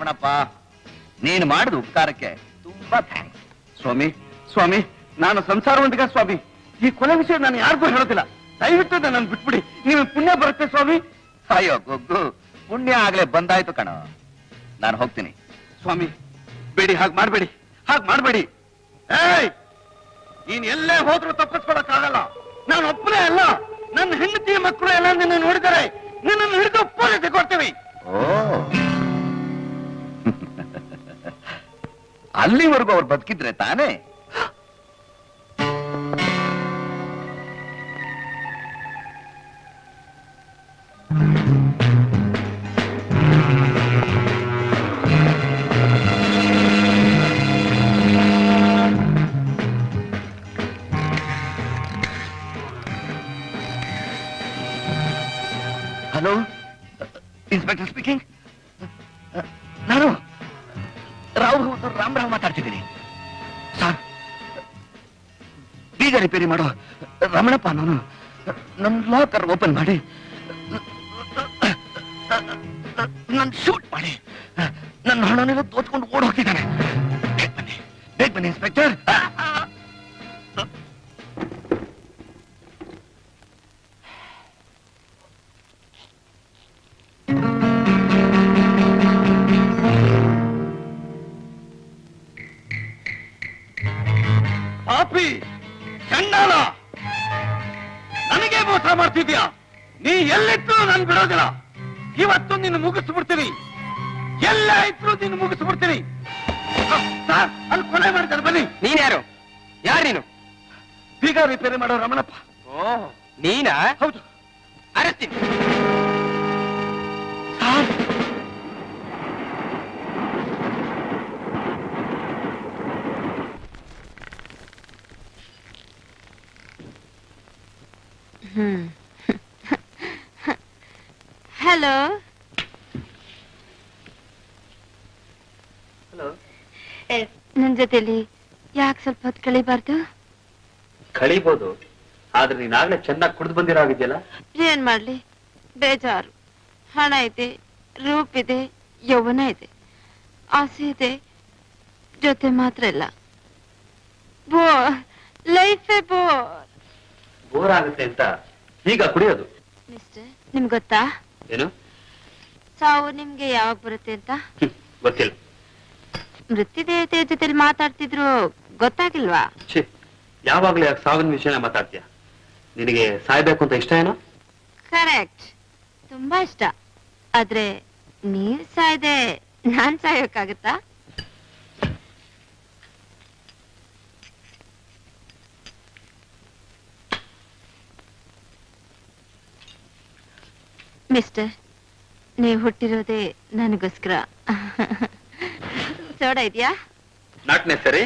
ರಮಣಪ್ಪ, ನೀನು ಮಾಡಿದ ಉಪಕಾರಕ್ಕೆ ತುಂಬಾ ಥ್ಯಾಂಕ್ಸ್. ಸ್ವಾಮಿ, ಸ್ವಾಮಿ, ನಾನು ಸಂಸಾರವಂತಿಗ ಸ್ವಾಮಿ. ಈ ಕೊಲೆ ವಿಷಯ ನಾನು ಯಾರಿಗೂ ಹೇಳೋದಿಲ್ಲ. ದಯವಿಟ್ಟು ನನ್ನ ಬಿಟ್ಬಿಡಿ, ನೀವು ಪುಣ್ಯ ಬರುತ್ತೆ ಸ್ವಾಮಿ. ಅಯ್ಯೋ ಗೊಗ್ಗು, ಪುಣ್ಯ ಆಗ್ಲೇ ಬಂದಾಯ್ತು ಕಣ. ನಾನು ಹೋಗ್ತೀನಿ ಸ್ವಾಮಿ. ಬೇಡಿ, ಹಾಗೆ ಮಾಡಬೇಡಿ, ಹಾಗೆ ಮಾಡಬೇಡಿ. ಏಯ್, ನೀನ್ ಎಲ್ಲೇ ಹೋದ್ರೂ ತಪ್ಪಿಸ್ಕೊಳಕ್ಕಾಗಲ್ಲ. ನಾನು ಒಬ್ಬನೇ ಅಲ್ಲ, ನನ್ನ ಹೆಂಡತಿ ಮಕ್ಕಳು ಎಲ್ಲ ನಿನ್ನ ನೋಡಿದರೆ ನಿನ್ನನ್ನು ಹಿಡಿದು ಪೊಲೀಸ್ ಕೊಡ್ತೀವಿ. ಅಲ್ಲಿವರೆಗೂ ಅವ್ರು ಬದುಕಿದ್ರೆ ತಾನೇ. Hello inspector speaking. ನಾನು ರಾಮರಾವ್ ಮಾತಾಡ್ತಿದ್ದೀನಿ ಸರ್. ಬೀಗ ರಿಪೇರಿ ಮಾಡೋ ರಮಣಪ್ಪ ನಾನು ನನ್ನ ಲಾಕರ್ ಓಪನ್ ಮಾಡಿ ನನ್ನ ಶೂಟ್ ಮಾಡಿ ನನ್ನ ಹಣನೆಲ್ಲ ತೋಚ್ಕೊಂಡು ಓಡ್ ಹೋಗ್ತಿದ್ದಾನೆ. ಬೇಗ ಬನ್ನಿ ಇನ್ಸ್ಪೆಕ್ಟರ್. ಪಾಪಿ ಚಂಡಾಲ, ನನಗೆ ಮೋಸ ಮಾಡ್ತಿದ್ಯಾ? ನೀ ಎಲ್ಲಿತ್ತು ನಾನು ಬಿಡೋದಿಲ್ಲ. ಇವತ್ತು ನೀನು ಮುಗಿಸ್ಬಿಡ್ತೀನಿ, ಎಲ್ಲ ಇದ್ರು ನೀನು ಮುಗಿಸ್ಬಿಡ್ತೀನಿ. ಅಲ್ಲಿ ಕೊಲೆ ಮಾಡ್ತಾರೆ. ಬನ್ನಿ. ನೀನ್ ಯಾರು? ಯಾರು ನೀನು? ಬೀಗ ರಿಪೇರಿ ಮಾಡೋ ರಮಣಪ್ಪ. ಓ, ನೀನಾ? ಹೌದು. ಅರೆಸ್ತೀನಿ. ಹಲೋ ಹಲೋ, ನನ್ನ ಜೊತೆಲಿ ಯಾಕೆ ಸ್ವಲ್ಪ ಹೊತ್ತು ಕಳಿಬಾರ್ದು? ಕಳಿಬಹುದು, ಆದ್ರೆ ನೀನಾಗ್ಲೇ ಚೆನ್ನಾಗಿ ಕುಡಿದು ಬಂದಿರೋ ಆಗಿದೆಯಲ್ಲ. ಏನ್ ಮಾಡ್ಲಿ, ಬೇಜಾರು. ಹಣ ಇದೆ, ರೂಪಿದೆ, ಯೌವನ ಇದೆ, ಆಸೆ ಇದೆ, ಜೊತೆ ಮಾತ್ರ ಇಲ್ಲ. ಬೋ ಲೈಫೇ ಬೋ. ಬೋರ್ ಆಗುತ್ತೆ ಅಂತ ಈಗ ಕುಡಿಯೋದು ಮಿಸ್ಟರ್. ನಿಮ್ಗೆ ಗೊತ್ತಾ ಏನು ಸಾವು ನಿಮ್ಗೆ ಯಾವಾಗ ಬರುತ್ತೆ ಅಂತ? ಗೊತ್ತಿಲ್ಲ. ಮೃತ್ಯುದೇವತೆ ಜೊತೆಲಿ ಮಾತಾಡ್ತಿದ್ರು, ಗೊತ್ತಾಗಿಲ್ವಾ? ಯಾವಾಗ್ಲೂ ಯಾಕೆ ಸಾವಿನ ವಿಷಯನ ಮಾತಾಡ್ತೀಯ? ನಿನಗೆ ಸಾಯ್ಬೇಕು ಅಂತ ಇಷ್ಟ ಏನೋ? ಕರೆಕ್ಟ್, ತುಂಬಾ ಇಷ್ಟ. ಆದ್ರೆ ನೀವ್ ಸಾಯ್ದೆ ನಾನ್ ಸಾಯೋಕ್ಕಾಗತ್ತಾ? ಮಿಸ್ಟರ್, ನೀವು ಹುಟ್ಟಿರೋದೇ ನನಗೋಸ್ಕರ. ಸೋಡಾ ಇದೆಯಾ? ನಾಲ್ಕನೇ ಸರಿ.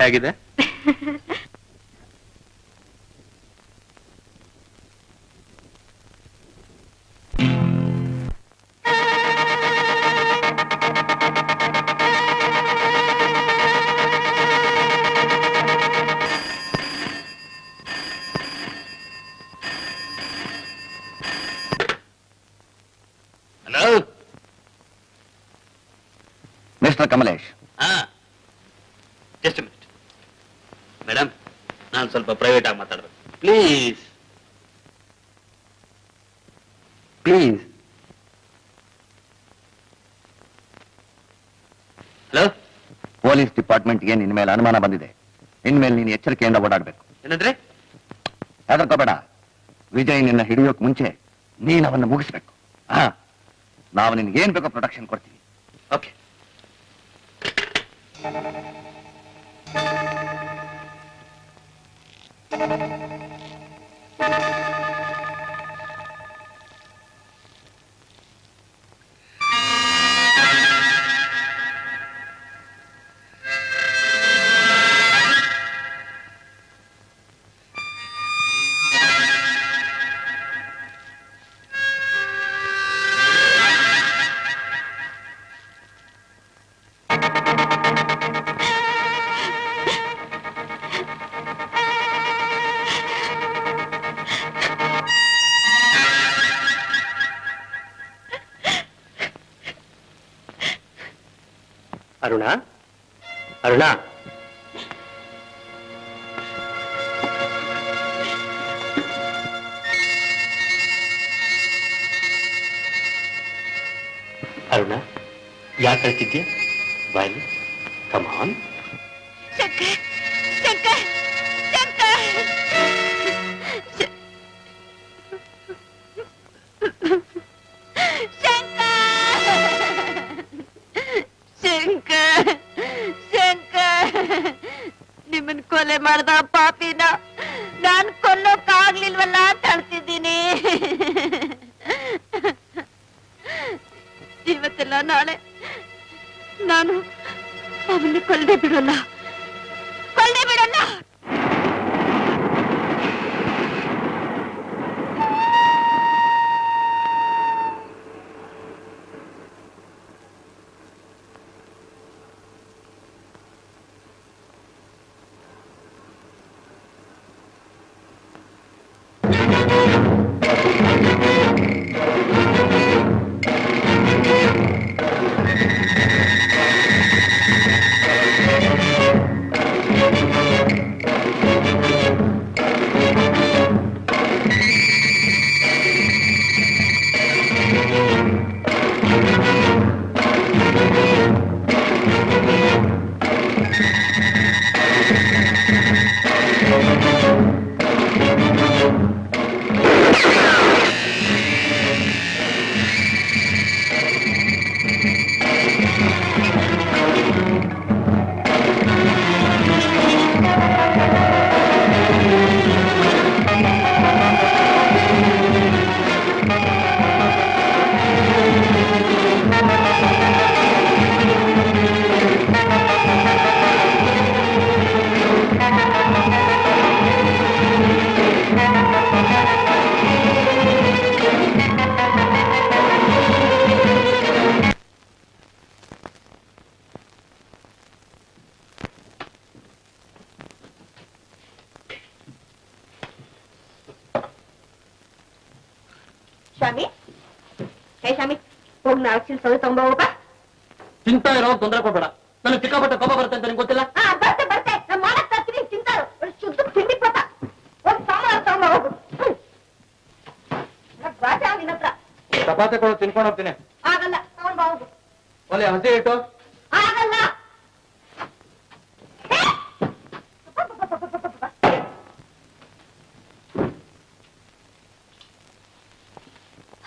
ಹೇಗಿದೆ? Hello mister Kamlesh. Just madam, ನಾನು ಸ್ವಲ್ಪ ಪ್ರೈವೇಟ್ ಆಗಿ ಮಾತಾಡ್ಬೇಕು ಪ್ಲೀಸ್. ಪ್ಲೀಸ್. ಹಲೋ, ಪೊಲೀಸ್ ಡಿಪಾರ್ಟ್ಮೆಂಟ್ಗೆ ನಿನ್ನ ಮೇಲೆ ಅನುಮಾನ ಬಂದಿದೆ. ಇನ್ಮೇಲೆ ನೀನು ಎಚ್ಚರಿಕೆಯಿಂದ ಓಡಾಡ್ಬೇಕು. ಏನಂದ್ರೆ? ಯಾವ್ದಕ್ಕಬೇಡ, ವಿಜಯ್ ನಿನ್ನ ಹಿಡಿಯೋಕ್ ಮುಂಚೆ ನೀನು ಅವನ್ನ ಮುಗಿಸ್ಬೇಕು. ಹಾ, ನಾವು ನಿನ್ಗೆ ಏನ್ ಬೇಕೋ ಪ್ರೊಟೆಕ್ಷನ್ ಕೊಡ್ತೀವಿ. ಓಕೆ. ಅರುಣ, ಅರುಣ, ಅರುಣ, ಯಾಕೆ ಹೇಳ್ತಿದ್ಯಾ? ಬಾಯ್ಲಿ, ಕಮಾನ್. ಶಂಕರ್, ಶಂಕರ್, ಶಂಕರ್. ಮಾಡ್ದ ಪಾಪಿನ ನಾನ್ ಕೊಲ್ಲೋಕಾಗ್ಲಿಲ್ವಲ್ಲ ಅಂತ ಅಳ್ತಿದ್ದೀನಿ. ಇವತ್ತೆಲ್ಲ ನಾಳೆ ನಾನು ಅವನ್ನ ಕೊಲ್ಲದೆ ಬಿಡೋಲ್ಲ.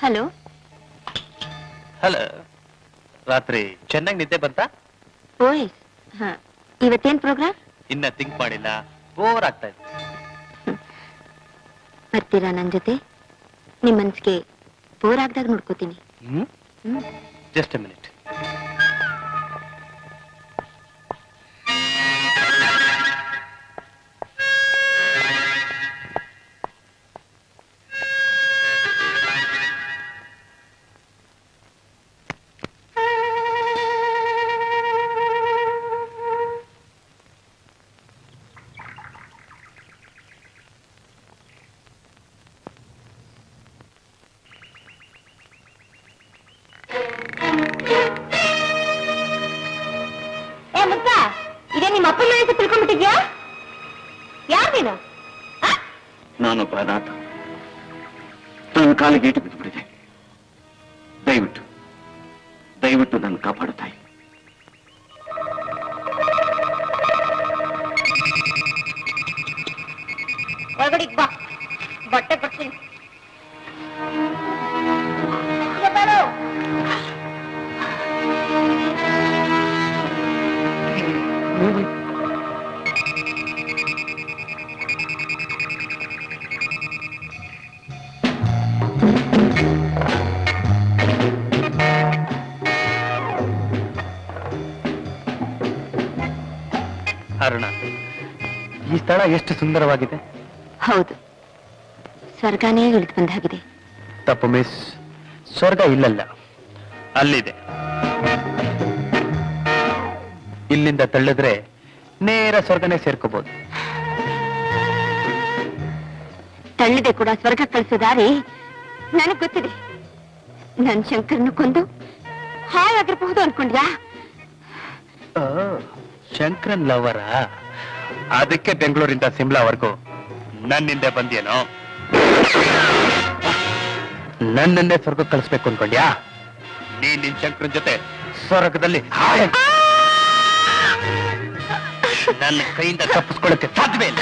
ಹಲೋ ಹಲೋ, ರಾತ್ರಿ ಚೆನ್ನಾಗಿ ನಿದ್ದೆ ಬಂತಾ? ಓಯ್ ಹಾ, ಇವತ್ತೇನ್ ಪ್ರೋಗ್ರಾಮ್? ಇನ್ನ ಥಿಂಕ್ ಮಾಡಿಲ್ಲ, ಬೋರ್ ಆಗ್ತಾ ಇದೆ. ಬರ್ತೀರಾ ನನ್ ಜೊತೆ? ನಿಮ್ ಮನ್ಸಿಗೆ ಬೋರ್ ಆಗ್ದಾಗ ನೋಡ್ಕೋತೀನಿ. Just a minute. ಎಷ್ಟು ಸುಂದರವಾಗಿದೆ. ಹೌದು, ಸ್ವರ್ಗನೇ ಇಳಿದು ಬಂದ ಹಾಗಿದೆ. ತಪ್ಪು ಮಿಸ್, ಸ್ವರ್ಗ ಇಲ್ಲಲ್ಲ, ಅಲ್ಲಿದೆ. ಇಲ್ಲಿಂದ ತಳ್ಳಿದ್ರೆ ನೇರ ಸ್ವರ್ಗನೇ ಸೇರ್ಕೋಬಹುದು. ತಳ್ಳಿದೆ ಕೂಡ ಸ್ವರ್ಗ ಕಳಿಸೋ ದಾರಿ ನನಗ್ ಗೊತ್ತಿದೆ. ನನ್ ಶಂಕರ್ನ ಕೊಂದು ಹಾಳಾಗಿರಬಹುದು ಅನ್ಕೊಂಡ್ಯಾ? ಶಂಕರನ್ ಲವರಾ? ಅದಕ್ಕೆ ಬೆಂಗಳೂರಿಂದ ಸಿಮ್ಲಾವರೆಗೂ ನನ್ನಿಂದ ಬಂದೇನೋ? ನನ್ನನ್ನೇ ಸ್ವರ್ಗಕ್ಕೆ ಕಳಿಸ್ಬೇಕು ಅನ್ಕೊಂಡ್ಯಾ? ನೀನ್ ನಿನ್ ಶಂಕರನ್ ಜೊತೆ ಸ್ವರ್ಗದಲ್ಲಿ ನನ್ನ ಕೈಯಿಂದ ತಪ್ಪಿಸ್ಕೊಳ್ಳಕ್ಕೆ ಸಾಧ್ಯವೇ ಇಲ್ಲ.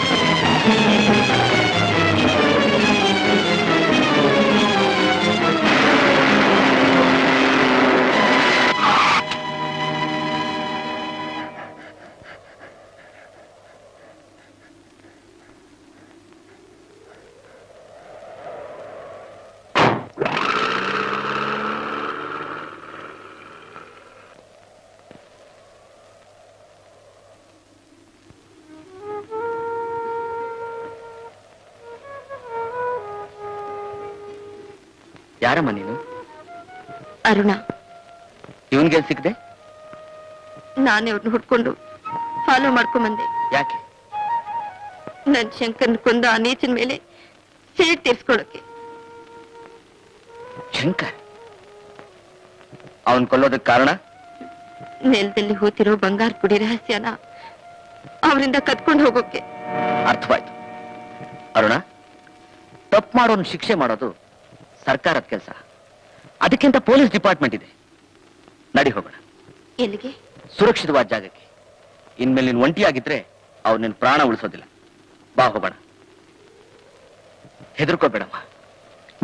ಯಾರಮ್ಮ ನೀನು? ಅರುಣ. ಇವನ್ಗೆ ಸಿಕ್ಕಿದೆ? ನಾನೇ ಅವ್ರನ್ನ ಹುಡ್ಕೊಂಡು ಫಾಲೋ ಮಾಡ್ಕೊಂಬಂದೆ. ಯಾಕೆ? ನನ್ನ ಶಂಕರ್ ಕೊಂದ ಆ ನೀಚಿನ ಮೇಲೆ ಸೇಡ್ ತೀರ್ಸ್ಕೊಳ್ಳೋಕೆ. ಶಂಕರ್ ಅವನ್ ಕೊಲ್ಲೋದಕ್ಕೆ ಕಾರಣ? ನೆಲದಲ್ಲಿ ಹೋತಿರೋ ಬಂಗಾರ ಪುಡಿ ರಹಸ್ಯನ ಅವರಿಂದ ಕದ್ಕೊಂಡು ಹೋಗೋಕೆ. ಅರ್ಥವಾಯ್ತು ಅರುಣ, ತಪ್ಪು ಮಾಡೋನ್ ಶಿಕ್ಷೆ ಮಾಡೋದು ಸರ್ಕಾರದ ಕೆಲಸ, ಅದಕ್ಕಿಂತ ಪೊಲೀಸ್ ಡಿಪಾರ್ಟ್ಮೆಂಟ್ ಇದೆ. ನಡಿ ಹೋಗೋಣ. ಎಲ್ಲಿಗೆ? ಸುರಕ್ಷಿತವಾದ ಜಾಗಕ್ಕೆ. ಇನ್ಮೇಲೆ ನೀನು ಒಂಟಿಯಾಗಿದ್ರೆ ಅವ್ರು ನಿನ್ನ ಪ್ರಾಣ ಉಳಿಸೋದಿಲ್ಲ. ಬಾ ಹೋಗೋಣ. ಹೆದರ್ಕೋಬೇಡಮ್ಮ,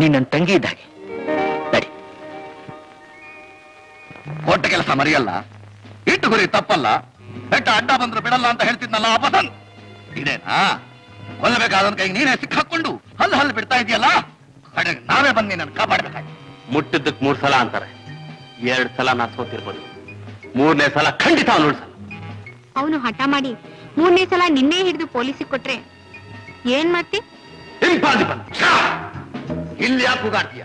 ನೀನ್ ನನ್ನ ತಂಗಿ ಇದ್ದ ಹಾಗೆ. ನಡಿ. ಹೊಟ್ಟ ಕೆಲಸ ಮರೆಯಲ್ಲ, ಇಟ್ಟು ಗುರಿ ತಪ್ಪಲ್ಲ, ಬೆಟ್ಟ ಅಡ್ಡ ಬಂದ್ರೆ ಬಿಡಲ್ಲ ಅಂತ ಹೇಳ್ತಿದ್ನಲ್ಲ ಅಪಧನ್, ಇದೇನಾ? ಕೊಲ್ಲಬೇಕಾದ ಕೈಗೆ ನೀನೇ ಸಿಕ್ಕಾಕೊಂಡು ಹಲ್ಲು ಹಲ್ಲು ಬಿಡ್ತಾ ಇದೆಯಲ್ಲ. ನಾವೇ ಬಂದು ನನ್ನ ಕಾಪಾಡ್ಬೇಕಾಗಿ. ಮುಟ್ಟಿದ್ದಕ್ಕೆ 3 ಸಲ ಅಂತಾರೆ, 2 ಸಲ ನಾ ಸೋತಿರ್ಬೋದು, 3ನೇ ಸಲ ಖಂಡಿತ ಅವನು ಉಳಿಸಲ್ಲ. ಅವನು ಹಠ ಮಾಡಿ 3ನೇ ಸಲ ನಿನ್ನೆ ಹಿಡಿದು ಪೊಲೀಸಿಗೆ ಕೊಟ್ರೆ ಏನ್ ಮಾಡ್ತಿ? ಇಂಪಾಸಿಬಲ್. ಇಲ್ಲಿ ಯಾಕೆ ಕೂಗಾಡ್ತೀಯ?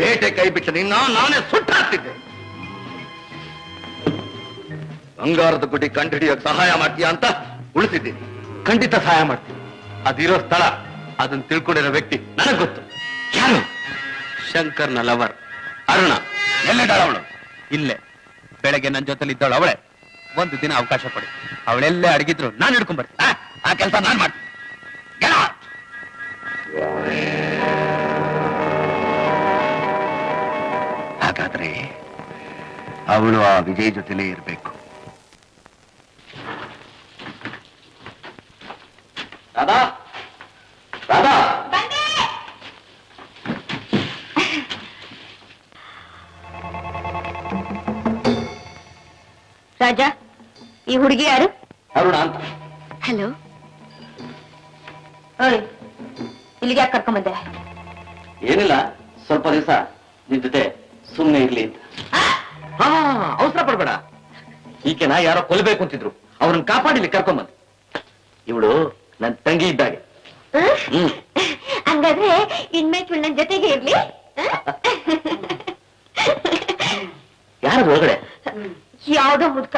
ಬೇಟೆ ಕೈ ಬಿಟ್ಟ ನಿನ್ನ ನಾನೇ ಸುಟ್ಟಾಡ್ತಿದ್ದೆ. ಬಂಗಾರದ ಗುಡಿ ಕಂಡುಹಿಡಿಯೋಕೆ ಸಹಾಯ ಮಾಡ್ತೀಯ ಅಂತ ಉಳಿಸಿದ್ದೀನಿ. ಖಂಡಿತ ಸಹಾಯ ಮಾಡ್ತೀನಿ. ಅದಿರೋ ಸ್ಥಳ, ಅದನ್ನ ತಿಳ್ಕೊಂಡಿರೋ ವ್ಯಕ್ತಿ ನನಗೆ ಗೊತ್ತು. ಯಾರು? ಶಂಕರ್ನ ಲವರ್ ಅರುಣ. ಎಲ್ಲಿದ್ದಾಳ ಅವಳು? ಇಲ್ಲೇ. ಬೆಳಗ್ಗೆ ನನ್ನ ಜೊತೆಲಿ ಇದ್ದಾಳು ಅವಳೆ. 1 ದಿನ ಅವಕಾಶ ಕೊಡಿ. ಅವಳೆಲ್ಲೇ ಅಡಗಿದ್ರು ನಾನು ಹಿಡ್ಕೊಂಡ್ ಬರ್ತೀನಿ. ಆ ಕೆಲಸ ನಾನು ಮಾಡ್ತೀನಿ. ಹಾಗಾದ್ರೆ ಅವಳು ಆ ವಿಜಯ್ ಜೊತೆಲೇ ಇರಬೇಕು. ದಾದಾ ದಾದಾ ರಾಜ, ಈ ಹುಡುಗಿ ಯಾರು? ಅರುಣ ಅಂತ. ಹಲೋ, ಇಲ್ಲಿಗೆ ಯಾಕೆ ಕರ್ಕೊಂಡ್ ಬಂದೆ? ಏನಿಲ್ಲ, ಸ್ವಲ್ಪ ದಿವಸ ನಿನ್ ಜೊತೆ ಸುಮ್ಮನೆ ಇರ್ಲಿ ಅಂತ. ಹಾ, ಅವಸರ ಪಡ್ಬೇಡ. ಈಕೆನ ಯಾರೋ ಕೊಲ್ಲಬೇಕು ಅಂತಿದ್ರು, ಅವ್ರನ್ನ ಕಾಪಾಡಿಲಿ ಕರ್ಕೊಂಬಂದ್. ಇವಳು ನನ್ನ ತಂಗಿ ಇದ್ದಾಗೆ. ಹಂಗಾದ್ರೆ ಇನ್ಮೇಲೆ ಇವಳು ನನ್ನ ಜೊತೆಗೆ ಇರ್ಲಿ. ಯಾರು ಒಳಗಡೆ? ಯಾವ್ದೋ ಹುಡ್ಕ,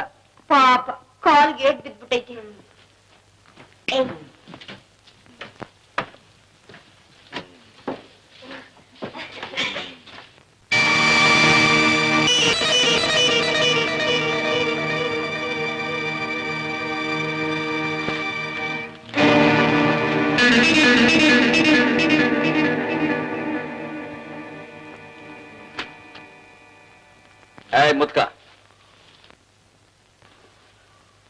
ಪಾಪ ಕಾಲ್ಗೆ ಏಟ್ ಬಿದ್ಬಿಟ್ಟೈತಿ. ಮುದ್ಕ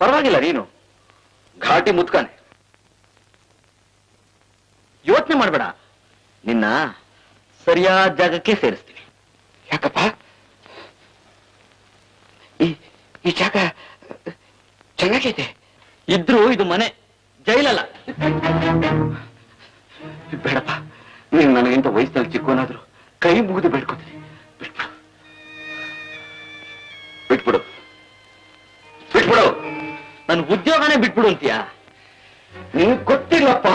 ಪರವಾಗಿಲ್ಲ, ನೀನು ಘಾಟಿ ಮುದ್ಕಾನೆ. ಯೋಚನೆ ಮಾಡಬೇಡ, ನಿನ್ನ ಸರಿಯಾದ ಜಾಗಕ್ಕೆ ಸೇರಿಸ್ತೀನಿ. ಯಾಕಪ್ಪ? ಈ ಜಾಗ ಚೆನ್ನಾಗಿದೆ. ಇದ್ರೂ ಇದು ಮನೆ, ಜೈಲಲ್ಲ. ಬೇಡಪ್ಪ, ನೀನು ನನಗಿಂತ ವಯಸ್ಸಿನಲ್ಲಿ ಚಿಕ್ಕವನಾದ್ರು ಕೈ ಮುಗಿದು ಬೇಡ್ಕೊತೀನಿ. ಬಿಟ್ಬಿಡು, ಬಿಟ್ಬಿಡು, ಬಿಟ್ಬಿಡು. ನನ್ನ ಉದ್ಯೋಗನೇ ಬಿಟ್ಬಿಡು ಅಂತೀಯ? ನಿನ್ ಗೊತ್ತಿಲ್ಲಪ್ಪ,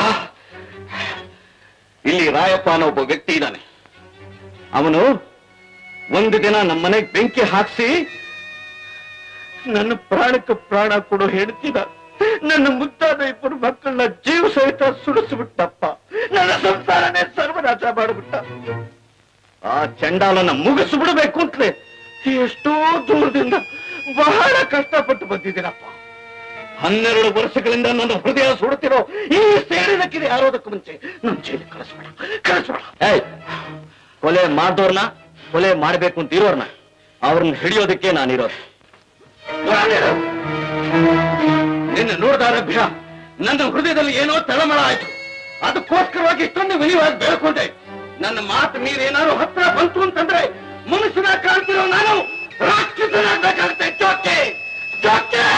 ಇಲ್ಲಿ ರಾಯಪ್ಪ ಅನ್ನೋ ಒಬ್ಬ ವ್ಯಕ್ತಿ ಇದ್ದಾನೆ. ಅವನು 1 ದಿನ ನಮ್ಮನೆಗೆ ಬೆಂಕಿ ಹಾಕ್ಸಿ ನನ್ನ ಪ್ರಾಣಕ್ಕೆ ಪ್ರಾಣ ಕೊಡೋ ಹೇಳ್ತಿದ್ದ. ನನ್ನ ಮುದ್ದಾದ 2 ಮಕ್ಕಳನ್ನ ಜೀವ ಸಹಿತ ಸುಡಿಸ್ಬಿಟ್ಟಪ್ಪ. ನನ್ನ ಸಂಸಾರನೇ ಸರ್ವನಾಶ ಮಾಡಿಬಿಟ್ಟ. ಆ ಚಂಡಾಲನ ಮುಗಿಸ್ಬಿಡ್ಬೇಕು ಅಂತಲೇ ಎಷ್ಟೋ ದೂರದಿಂದ ಬಹಳ ಕಷ್ಟಪಟ್ಟು ಬಂದಿದ್ದೀನಪ್ಪ. 12 ವರ್ಷಗಳಿಂದ ನನ್ನ ಹೃದಯ ಸುಡುತ್ತಿರೋ ಈ ಸೇರಿದಕ್ಕಿದೆ. ಯಾರೋದಕ್ಕೂ ಮುಂಚೆ ನನ್ನ ಜೈಲಿಗೆ ಕಳಿಸ್ಬೇಡ, ಕಳಿಸ್ಬೇಡ. ಕೊಲೆ ಮಾಡಿದವ್ರನ್ನ, ಕೊಲೆ ಮಾಡಬೇಕು ಅಂತ ಇರೋರ್ನ ಅವ್ರನ್ನ ಹಿಡಿಯೋದಕ್ಕೆ ನಾನಿರೋದು. ನಿನ್ನ ನೋಡಿದಾಗ ಭಿಷ ನನ್ನ ಹೃದಯದಲ್ಲಿ ಏನೋ ತಳಮಳ ಆಯ್ತು. ಅದಕ್ಕೋಸ್ಕರವಾಗಿ ಇಷ್ಟೊಂದು ವಿಲಿವಾಗಿ ಬೆಳಕೊಂಡೆ. ನನ್ನ ಮಾತು ನೀರೇನಾದ್ರು ಹತ್ರ ಬಂತು ಅಂತಂದ್ರೆ ಮನುಷ್ಯನ ಕಾಣ್ತಿರೋ ನಾನು ರಾಕ್ಷಸನಾಗಬೇಕಾಗುತ್ತೆ. ಚೋಕೆ ಚೋಕೆ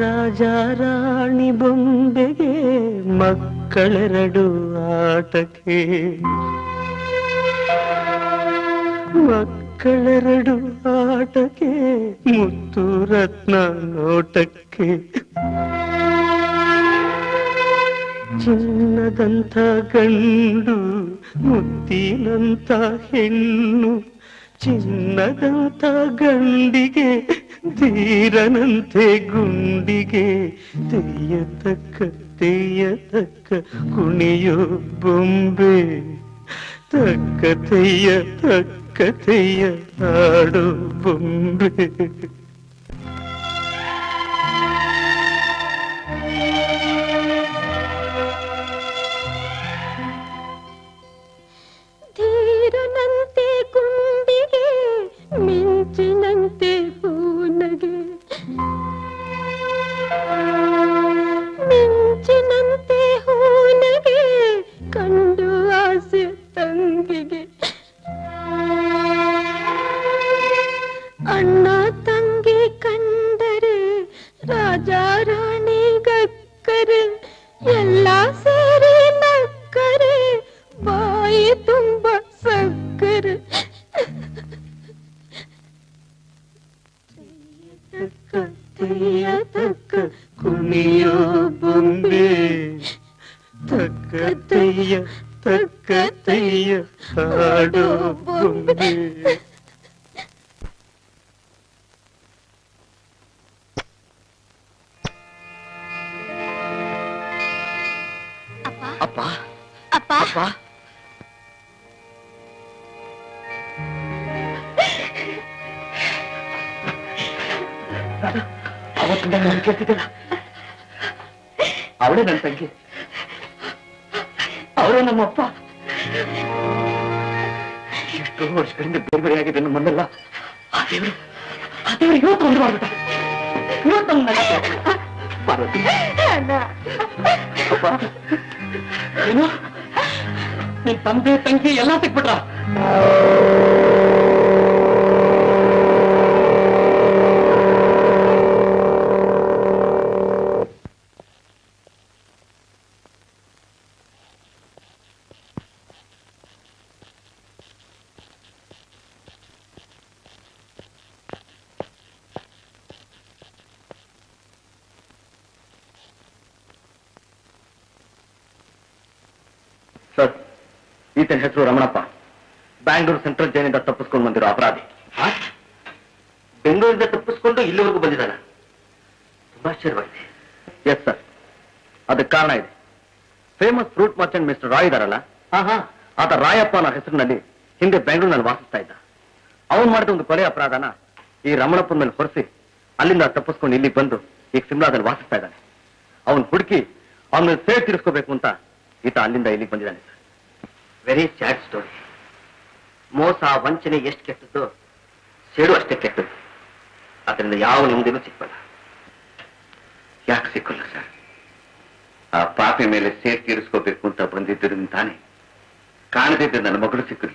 ರಾಜಾರಾಣಿ ಬೊಂಬೆಗೆ ಮಕ್ಕಳೆರಡು ಆಟಕ್ಕೆ, ಮಕ್ಕಳೆರಡು ಆಟಕ್ಕೆ ಮುತ್ತು ರತ್ನ ನೋಟಕ್ಕೆ, ಚಿನ್ನದಂಥ ಗಂಡು ಮುತ್ತಿನಂಥ ಹೆಣ್ಣು, ಚಿನ್ನದಂಥ ಗಂಡಿಗೆ ಧೀರನಂತೆ ಗುಂಡಿಗೆ, ತೆಯ್ಯತಕ್ಕ ತೆಯ್ಯತಕ್ಕ ಕುಣಿಯೋ ಬೊಂಬೆ, ತಕ್ಕ ತೆಯ್ಯ ತಕ್ಕ ತೆಯ್ಯ ಆಡೋ ಬೊಂಬೆ. ಧೀರನಂತೆ ಗುಂಡಿಗೆ ಮಿಂಚಿನಂತೆ ಹೂನಗೆ, ಮಿಂಚಿನಂತೆ ಹೂನಗೆ ಕಂಡು ಆಸೆ ತಂಗಿಗೆ, ಅಣ್ಣ ತಂಗಿ ಕಂಡರೆ ರಾಜಾರಾಣಿ ಗಕ್ಕರೆ, ಎಲ್ಲ ಸೇರಿ ನಕ್ಕರೆ ಬಾಯಿ ತುಂಬ ಸಕ್ಕರೆ, ತೆಯ್ಯ ತಕ್ಕ ಕುಣಿಯೋ ಬೊಂಬೆ, ತಕ್ಕ ತೆಯ್ಯ ತಕ್ಕ ತೆಯ್ಯ ಹಾಡೋ ಬೊಂಬೆ. ಅಪ್ಪ ಅಪ್ಪ ಅಪ್ಪ ಅವತ್ತಿಂದ ನಾನು ಕೇಳ್ತಿದ್ದಲ್ಲ, ಅವಳೇ ನನ್ನ ತಂಗಿ, ಅವರೇ ನಮ್ಮಪ್ಪ. ಎಷ್ಟೋ ವರ್ಷಗಳಿಂದ ಬೇರೆ ಬೇರೆ ಆಗಿದೆ ನಮ್ಮ ಮನೆಲ್ಲ. ಆ ದೇವರು ಇವತ್ತು ಒಂದು ಮಾಡ್ಬಿಟ್ಟ, ಇವತ್ತು ಪಾರ್ವತಿ ಏನು ನಿನ್ ತಂದೆ ತಂಗಿ ಎಲ್ಲ ಸಿಕ್ಬಿಟ್ರ? ಈತನ ಹೆಸರು ರಮಣಪ್ಪ. ಬ್ಯಾಂಗ್ಳೂರು ಸೆಂಟ್ರಲ್ ಜೈಲಿನಿಂದ ತಪ್ಪಿಸ್ಕೊಂಡು ಬಂದಿರೋ ಅಪರಾಧಿ. ಬೆಂಗಳೂರಿಂದ ತಪ್ಪಿಸ್ಕೊಂಡು ಇಲ್ಲಿವರೆಗೂ ಬಂದಿದ್ದಾನ. ತುಂಬಾ ಆಶ್ಚರ್ಯವಾಗಿದೆ. ಎಸ್ ಸರ್, ಅದಕ್ಕೆ ಕಾರಣ ಇದೆ. Famous fruit merchant mister Roy ಇದಾರಲ್ಲ, ಆತ ರಾಯಪ್ಪನ ಹೆಸರಿನಲ್ಲಿ ಹಿಂದೆ ಬೆಂಗಳೂರಿನಲ್ಲಿ ವಾಸಿಸ್ತಾ ಇದ್ದ. ಅವನು ಮಾಡಿದ ಒಂದು ಕೊಲೆ ಅಪರಾಧನ ಈ ರಮಣಪ್ಪನ ಮೇಲೆ ಹೊರಿಸಿ ಅಲ್ಲಿಂದ ತಪ್ಪಿಸ್ಕೊಂಡು ಇಲ್ಲಿಗೆ ಬಂದು ಈಗ ಸಿಮ್ಲಾದಲ್ಲಿ ವಾಸಿಸ್ತಾ ಇದ್ದಾನೆ. ಅವನು ಹುಡುಕಿ ಅವನ ಮೇಲೆ ಸೇರಿ ತೀರಿಸ್ಕೋಬೇಕು ಅಂತ ಈತ ಅಲ್ಲಿಂದ ಇಲ್ಲಿಗೆ ಬಂದಿದ್ದಾನೆ. Very sad story. ಮೋಸ ವಂಚನೆ ಎಷ್ಟು ಕೆಟ್ಟದ್ದು, ಸೇಡು ಅಷ್ಟೇ ಕೆಟ್ಟದ್ದು. ಅದರಿಂದ ಯಾವ ನೆಮ್ಮದಿನೂ ಸಿಕ್ಕಲ್ಲ. ಯಾಕೆ ಸಿಕ್ಕಲ್ಲ ಸರ್? ಆ ಪಾಪಿ ಮೇಲೆ ಸೇರ್ ತೀರಿಸ್ಕೋಬೇಕು ಅಂತ ಬಂದಿದ್ದರಿಂದ ತಾನೆ ಕಾಣದಿದ್ದ ನನ್ನ ಮಗಳು ಸಿಕ್ಕಲು.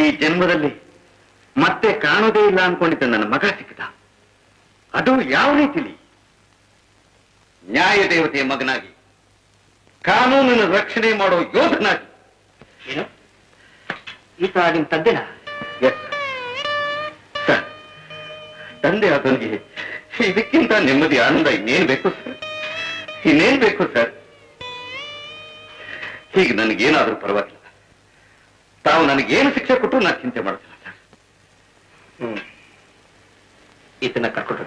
ಈ ಜನ್ಮದಲ್ಲಿ ಮತ್ತೆ ಕಾಣೋದೇ ಇಲ್ಲ ಅನ್ಕೊಂಡಿದ್ದ ನನ್ನ ಮಗ ಸಿಕ್ಕದ. ಅದು ಯಾವ ರೀತಿಲಿ? ನ್ಯಾಯ ದೇವತೆಯ ಮಗನಾಗಿ, ಕಾನೂನಿನ ರಕ್ಷಣೆ ಮಾಡೋ ಯೋಧನಾಗಿ. ಏನು ಈತ ನಿಮ್ಮ ತಂದೆನ? ಎಸ್ ಸರ್, ತಂದೆ ಆತನಿಗೆ ಇದಕ್ಕಿಂತ ನೆಮ್ಮದಿ ಆನಂದ ಇನ್ನೇನ್ ಬೇಕು ಸರ್, ಇನ್ನೇನ್ ಬೇಕು ಸರ್. ಹೀಗೆ ನನಗೇನಾದ್ರೂ ಪರವಾಗಿಲ್ಲ, ತಾವು ನನಗೇನು ಶಿಕ್ಷೆ ಕೊಟ್ಟರು ನಾನು ಚಿಂತೆ ಮಾಡ್ತಿಲ್ಲ ಸರ್. ಈತನ ಕರ್ಕೊಂಡು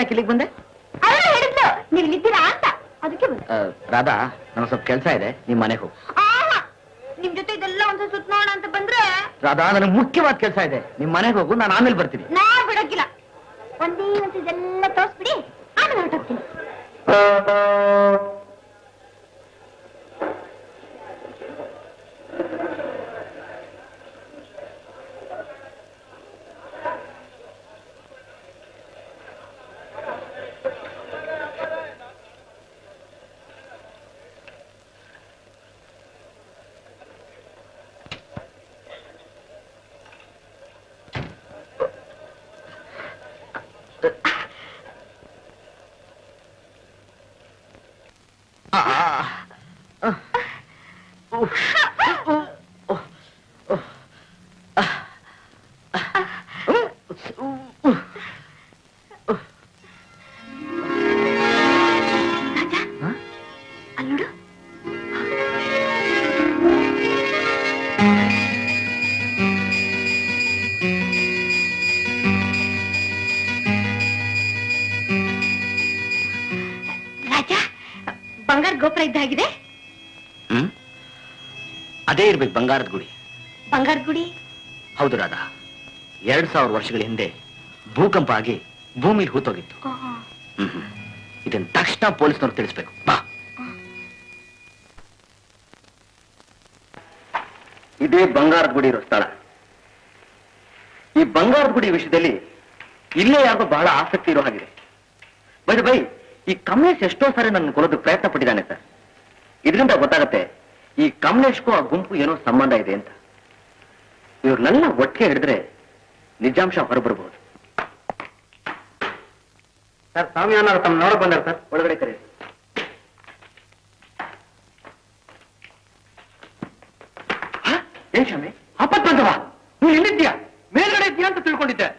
ಯಾಕಿಲ್ಲಿಗೆ ಬಂದೆ? ನೀವು ಇಲ್ಲಿದ್ದೀರಾ ಅಂತ ಅದಕ್ಕೆ ಬಂದೆ. ರಾಧಾ, ನನಗೆ ಸ್ವಲ್ಪ ಕೆಲಸ ಇದೆ, ನಿಮ್ಮ ಮನೆಗೆ ಹೋಗಿ. ನಿಮ್ ಜೊತೆ ಇದೆಲ್ಲ ಒಂದ್ಸಲ ಸುತ್ತ ನೋಡ ಅಂತ ಬಂದ್ರೆ? ರಾಧಾ, ನನಗೆ ಮುಖ್ಯವಾದ ಕೆಲಸ ಇದೆ, ನಿಮ್ಮ ಮನೆಗೆ ಹೋಗು, ನಾನು ಆಮೇಲೆ ಬರ್ತೀನಿ. ನಾ ಬಿಡೋಕಿಲ್ಲ, ಒಂದೇ ಒಂದ್ಸ ಇದೆಲ್ಲ ತೋರಿಸ್ಬಿಡಿ, ಆಮೇಲೆ ಹೊರಟೋಗ್ತೀನಿ. ಇದ್ದಾಗಿದೆ. ಅದೇ ಇರ್ಬೇಕು ಬಂಗಾರದ ಗುಡಿ. ಬಂಗಾರದ ಗುಡಿ? ಹೌದು ರಾಧಾ, 2000 ವರ್ಷಗಳ ಹಿಂದೆ ಭೂಕಂಪ ಆಗಿ ಭೂಮಿಲಿ ಹೂತೋಗಿತ್ತು. ಇದನ್ನ ತಕ್ಷಣ ಪೊಲೀಸ್ನವ್ರು ತಿಳಿಸ್ಬೇಕು. ಬಾ, ಇದೇ ಬಂಗಾರದ ಗುಡಿ ಇರೋ ಸ್ಥಳ. ಈ ಬಂಗಾರದ ಗುಡಿ ವಿಷಯದಲ್ಲಿ ಇಲ್ಲೇ ಯಾರಿಗೂ ಬಹಳ ಆಸಕ್ತಿ ಇರೋ ಹಾಗಿದೆ. ಬೈ ಬೈ, ಈ ಕಮಲೇಶ್ ಎಷ್ಟೋ ಸಾರಿ ನನ್ನ ಕೊಡೋದು ಪ್ರಯತ್ನ ಪಟ್ಟಿದ್ದಾನೆ ಸರ್. ಇದರಿಂದ ಗೊತ್ತಾಗತ್ತೆ ಈ ಕಮಲೇಶ್ಗೂ ಆ ಗುಂಪು ಏನೋ ಸಂಬಂಧ ಇದೆ ಅಂತ. ಇವ್ರನ್ನೆಲ್ಲ ಒಟ್ಟಿಗೆ ಹಿಡಿದ್ರೆ ನಿಜಾಂಶ ಹೊರಬರಬಹುದು ಸರ್. ಸ್ವಾಮಿಯವರು ತಮ್ಮ ನೋಡ ಬಂದಾರ ಸರ್, ಒಳಗಡೆ ಕರೆ. ಏನ್ ಸ್ವಾಮಿ ಆಪತ್ ಬಂದವಾ? ನೀನು ಎಲ್ಲಿದ್ದೀಯಾ? ಮೇಲ್ಗಡೆ ಇದ್ದೀಯಾ ಅಂತ ತಿಳ್ಕೊಂಡಿದ್ದೆ.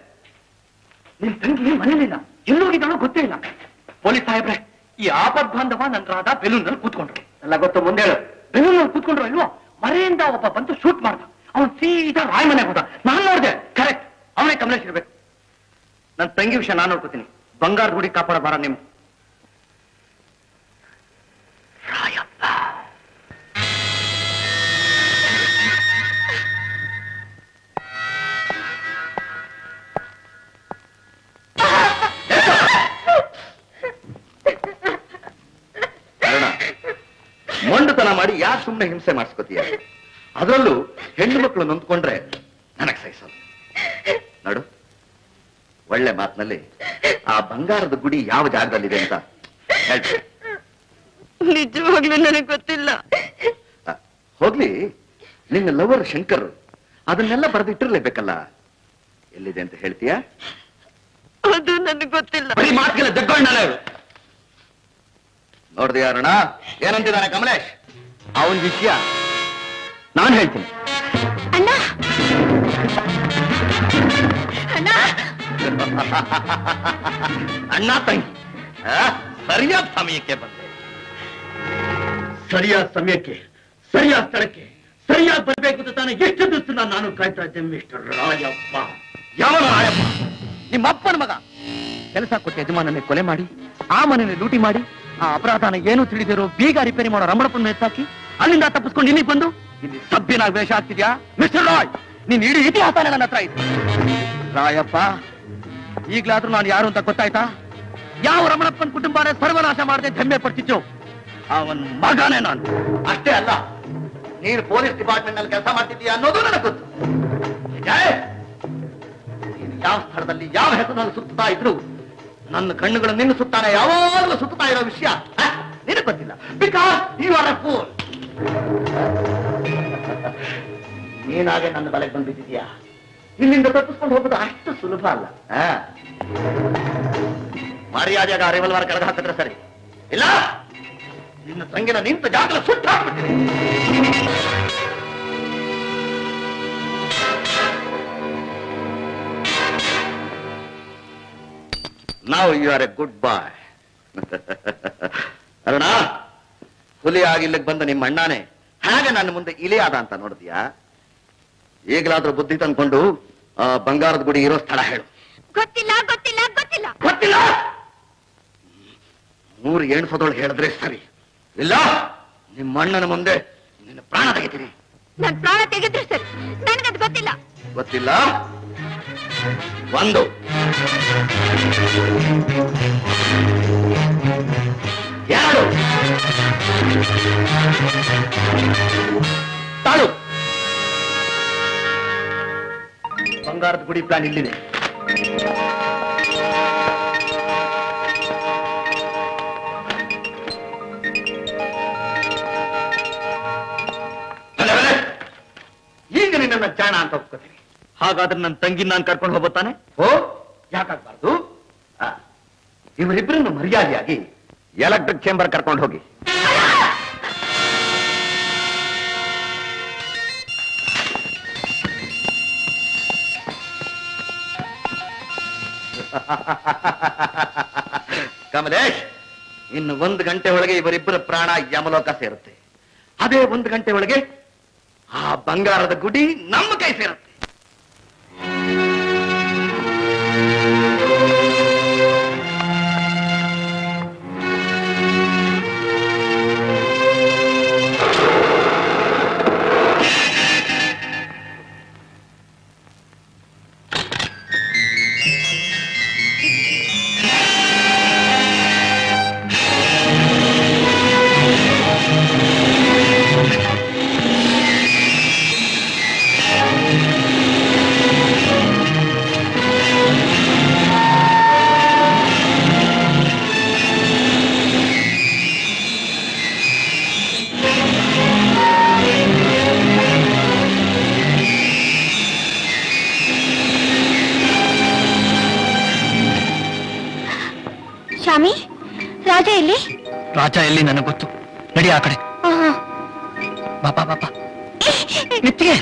ನಿನ್ ತಂಗಿ ಮನೇಲಿಲ್ಲ, ಎಲ್ಲೋಗಿದ್ದಾಳೋ ಗೊತ್ತೇ ಇಲ್ಲ. ಪೊಲೀಸ್ ಸಾಹೇಬ್ರೆ, ಈ ಆಪತ್ ಬಾಂಧವ ನನ್ನ ರಾಧಾ ಬೆಲೂನ್ನಲ್ಲಿ ಕೂತ್ಕೊಂಡ್ರು. ಎಲ್ಲ ಗೊತ್ತು, ಮುಂದೆ ಹೇಳು. ಬೆಲೂನ್ನಲ್ಲಿ ಕೂತ್ಕೊಂಡ್ರು ಇಲ್ವೋ? ಮರೆಯಿಂದ ಒಬ್ಬ ಬಂದು ಶೂಟ್ ಮಾಡ್ದ, ಅವನು ಸೀದಾ ರಾಯ್ ಮನೆಗೆ ಹೋದ. ನಾನು ನೋಡಿದೆ, ಕರೆಕ್ಟ್ ಅವನೇ ಕಮಲೇಶ್ ಇರ್ಬೇಕು. ನನ್ನ ತಂಗಿ ವಿಷಯ ನಾನು ನೋಡ್ಕೋತೀನಿ, ಬಂಗಾರದ ಗುಡಿ ಕಾಪಾಡ ಬಾರ ನಿಮ್ ರಾಯಪ್ಪ. ಮೊಂಡುತನ ಮಾಡಿ ಯಾರು ಸುಮ್ಮನೆ ಹಿಂಸೆ ಮಾಡಿಸ್ಕೋತೀಯ? ಅದರಲ್ಲೂ ಹೆಣ್ಣು ಮಕ್ಕಳು ನೊಂದ್ಕೊಂಡ್ರೆ ನನಗೆ ಸಹಿಸಲ್ಲ. ನೋಡು, ಒಳ್ಳೆ ಮಾತಿನಲ್ಲಿ ಆ ಬಂಗಾರದ ಗುಡಿ ಯಾವ ಜಾಗದಲ್ಲಿದೆ ಅಂತ ಹೇಳ್ತೀನಿ. ನಿಜವಾಗ್ಲೂ ನನಗೆ ಗೊತ್ತಿಲ್ಲ. ಹೋಗ್ಲಿ, ನಿನ್ನ ಲವರ್ ಶಂಕರ್ ಅದನ್ನೆಲ್ಲ ಬರೆದಿಟ್ಟಿರ್ಲೇಬೇಕಲ್ಲ, ಎಲ್ಲಿದೆ ಅಂತ ಹೇಳ್ತೀಯಾ? ಅದು ನನಗೆ ಗೊತ್ತಿಲ್ಲ. ಬರೀ ಮಾತಿಗೆಲ್ಲ ದಗ್ಗೊಂಡ ನೋಡ್ದಿಯಾ ಅರುಣ ಏನಂತಿದ್ದಾನೆ ಕಮಲೇಶ್? ಅವನ ವಿಷಯ ನಾನು ಹೇಳ್ತೀನಿ. ಅಣ್ಣ ಅಣ್ಣ ಅಣ್ಣ ತಂಗಿ ಸರಿಯಾದ ಸಮಯಕ್ಕೆ ಬಂದೆ. ಸರಿಯಾದ ಸಮಯಕ್ಕೆ ಸರಿಯಾದ ಸ್ಥಳಕ್ಕೆ ಸರಿಯಾಗಿ ಬರಬೇಕು ಅಂತ ತಾನೆ ಎಷ್ಟು ದಿವಸದಿಂದ ನಾನು ಕಾಯ್ತಾ ಇದ್ದೆ ಮಿಸ್ಟರ್ ರಾಯಪ್ಪ. ಯಾವ ರಾಯಪ್ಪ? ನಿಮ್ಮ ಅಪ್ಪನ ಮಗ. ಕೆಲಸ ಕೊಟ್ಟು ಯಜಮಾನನ್ನೇ ಕೊಲೆ ಮಾಡಿ, ಆ ಮನೆಯಲ್ಲಿ ಲೂಟಿ ಮಾಡಿ, ಆ ಅಪರಾಧನ ಏನು ತಿಳಿದಿರೋ ಬೀಗ ರಿಪೇರಿ ಮಾಡೋ ರಮಣಪ್ಪನ ಎತ್ತಾಕಿ ಅಲ್ಲಿಂದ ತಪ್ಪಿಸ್ಕೊಂಡು ಇನ್ನೀಗ ಬಂದು ಇಲ್ಲಿ ಸಭ್ಯನಾಗಿ ವೇಷ ಆಗ್ತಿದ್ಯಾ ಮಿಸ್ಟರ್ ರಾಯ್? ನೀನ್ ಇಡೀ ಇತಿಹಾಸನೇ ನನ್ನ ಹತ್ರ ಇತ್ತು ರಾಯಪ್ಪ. ಈಗ್ಲಾದ್ರೂ ನಾನು ಯಾರು ಅಂತ ಗೊತ್ತಾಯ್ತಾ? ಯಾವ ರಮಣಪ್ಪನ ಕುಟುಂಬನೇ ಸರ್ವನಾಶ ಮಾಡದೆ ಧಮ್ಮೆ ಪಡ್ತಿತ್ತು ಅವನ್ ಮಗನೇ ನಾನು. ಅಷ್ಟೇ ಅಲ್ಲ, ನೀನು ಪೊಲೀಸ್ ಡಿಪಾರ್ಟ್ಮೆಂಟ್ ನಲ್ಲಿ ಕೆಲಸ ಮಾಡ್ತಿದ್ದೀಯ ಅನ್ನೋದು ನನಗೆ ಗೊತ್ತು. ನೀನು ಯಾವ ಸ್ಥಳದಲ್ಲಿ ಯಾವ ಹೆಸರಿನಲ್ಲಿ ಸುತ್ತಾ ಇದ್ರು ನನ್ನ ಕಣ್ಣುಗಳು ನಿನ್ನ ಸುತ್ತಾನೆ ಯಾವಾಗಲೂ ಸುತ್ತಾ ಇರೋ ವಿಷಯ ನಿನಗೆ ಗೊತ್ತಿಲ್ಲ. Because you are a fool. ನೀನಾಗೆ ನನ್ನ ಬಲೆಗೆ ಬಂದ್ಬಿಟ್ಟಿದ್ಯಾ. ಇಲ್ಲಿಂದ ತಪ್ಪಿಸ್ಕೊಂಡು ಹೋಗೋದು ಅಷ್ಟು ಸುಲಭ ಅಲ್ಲ. ಮರ್ಯಾದೆಯಾಗ ರಿವಲ್ವರ್ ಕಳೆದ ಹಾಕಿದ್ರೆ ಸರಿ, ಇಲ್ಲ ನಿನ್ನ ತಂಗಿನ ನಿಂತ ಜಾಗಲ ಸುಟ್ಟ ಹಾಕ್ಬಿಟ್ಟಿದೆ. ನಾವು you are a good boy Aruna. ಹುಲಿ ಆಗಿಲ್ಲಕ್ಕೆ ಬಂದ ನಿಮ್ಮ ಅಣ್ಣಾನೆ ಹಾಗೆ ನನ್ನ ಮುಂದೆ ಇಲಿ ಆದ ಅಂತ ನೋಡಿದ್ಯಾ? ಈಗಲಾದ್ರೂ ಬುದ್ಧಿ ತಂದ್ಕೊಂಡು ಆ ಬಂಗಾರದ ಗುಡಿ ಇರೋ ಸ್ಥಳ ಹೇಳು. ಗೊತ್ತಿಲ್ಲ ಗೊತ್ತಿಲ್ಲ ಗೊತ್ತಿಲ್ಲ ಗೊತ್ತಿಲ್ಲ. ಮೂರು ಎಣ್ಸದೊಳಗೆ ಹೇಳಿದ್ರೆ ಸರಿ, ಇಲ್ಲ ನಿಮ್ಮ ಅಣ್ಣನ ಮುಂದೆ ನಿನ್ನ ಪ್ರಾಣ ತೆಗಿತೀನಿ. ನನ್ನ ಪ್ರಾಣ ತೆಗೆದ್ರೆ ಸರಿ, ನನಗದು ಗೊತ್ತಿಲ್ಲ ಗೊತ್ತಿಲ್ಲ. ಒಂದು ಎರಡು ತಾಳು. ಬಂಗಾರದ ಗುಡಿ ಪ್ಲಾನ್ ಇಲ್ಲಿದೆ. ಈಗ ನಿನ್ನ ಜಾಣ ಅಂತ ಒಪ್ಕೋತೀನಿ. ಹಾಗಾದ್ರೆ ನನ್ನ ತಂಗಿ ನಾನು ಕರ್ಕೊಂಡು ಹೋಗ್ತಾನೆ? ಓ, ಯಾಕಾಗಬಾರ್ದು? ಇವರಿಬ್ಬರನ್ನು ಮರ್ಯಾದೆಯಾಗಿ ಎಲೆಕ್ಟ್ರಿಕ್ ಚೇಂಬರ್ ಕರ್ಕೊಂಡು ಹೋಗಿ. ಕಮಲೇಶ್, ಇನ್ನು 1 ಗಂಟೆ ಒಳಗೆ ಇವರಿಬ್ಬರ ಪ್ರಾಣ ಯಮಲೋಕ ಸೇರುತ್ತೆ. ಅದೇ 1 ಗಂಟೆ ಒಳಗೆ ಆ ಬಂಗಾರದ ಗುಡಿ ನಮ್ಮ ಕೈ ಸೇರುತ್ತೆ. ರಾಜ ಎಲ್ಲಿ ನನಗೆ ಗೊತ್ತು. ನಡಿ ಆ ಕಡೆ. ಬಾಪ ಬಾಪ ಮೆತ್ತಿಗೆ.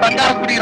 Bangarada Gudi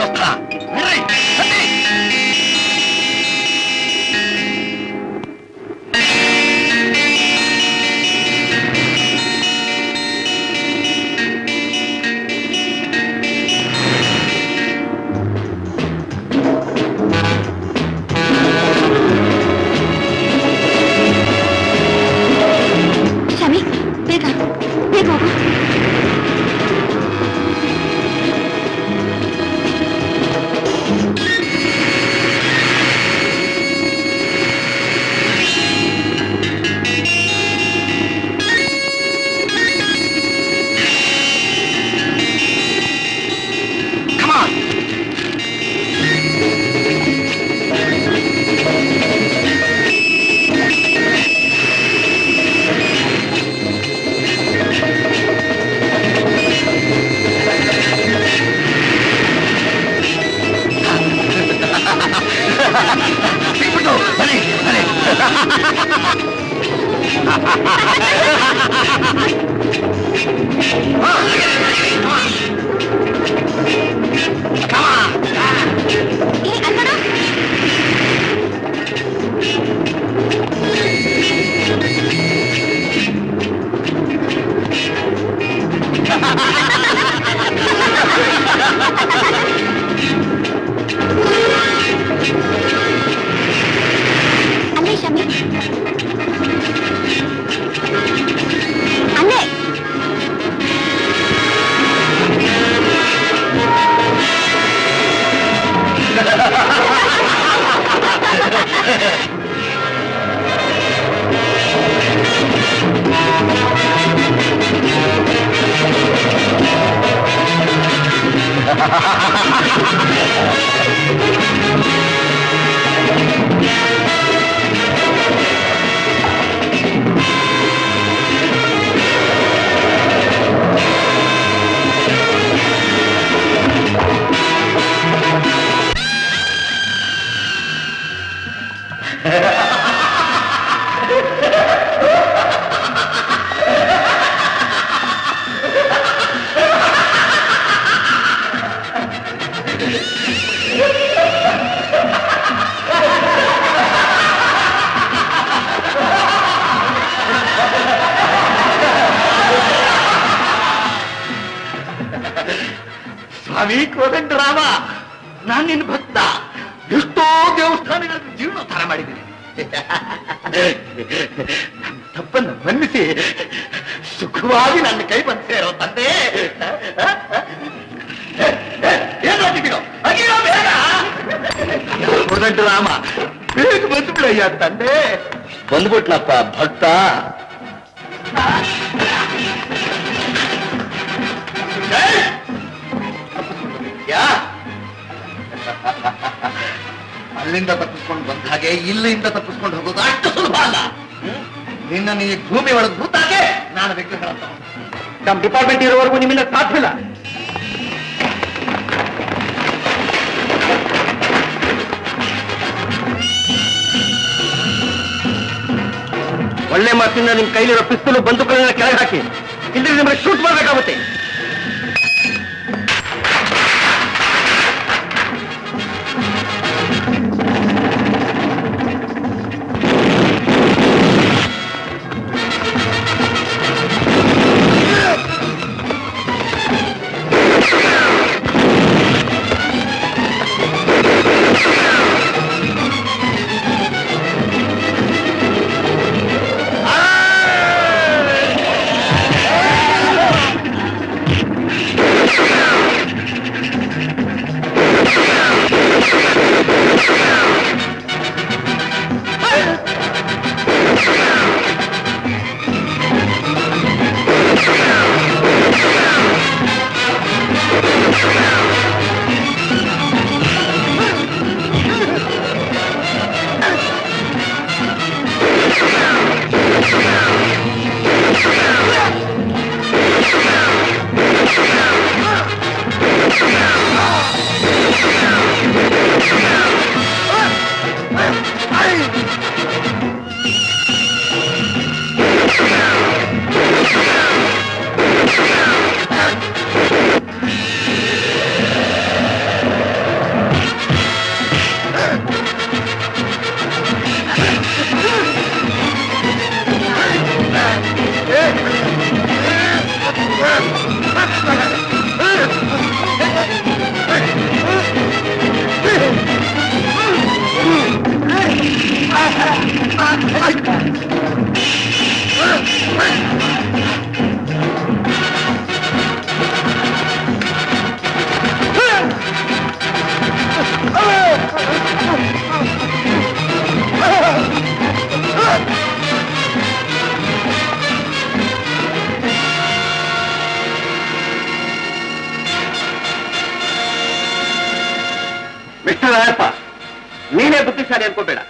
ನೀನೇ ಬುದ್ಧಿಶಾಲಿ ಅನ್ಕೋಬೇಡ.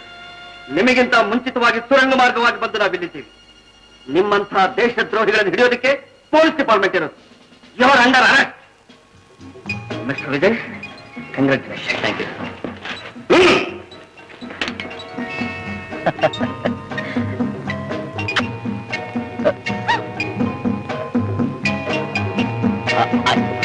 ನಿಮಗಿಂತ ಮುಂಚಿತವಾಗಿ ಸುರಂಗ ಮಾರ್ಗವಾಗಿ ಬಂದು ನಾವಿಲ್ಲಿದ್ದೀವಿ. ನಿಮ್ಮಂತಹ ದೇಶದ್ರೋಹಿಗಳನ್ನು ಹಿಡಿಯೋದಕ್ಕೆ ಪೊಲೀಸ್ ಡಿಪಾರ್ಟ್ಮೆಂಟ್ ಇರೋದು. Your under arrest mister Vijay. Congratulation. Thank you.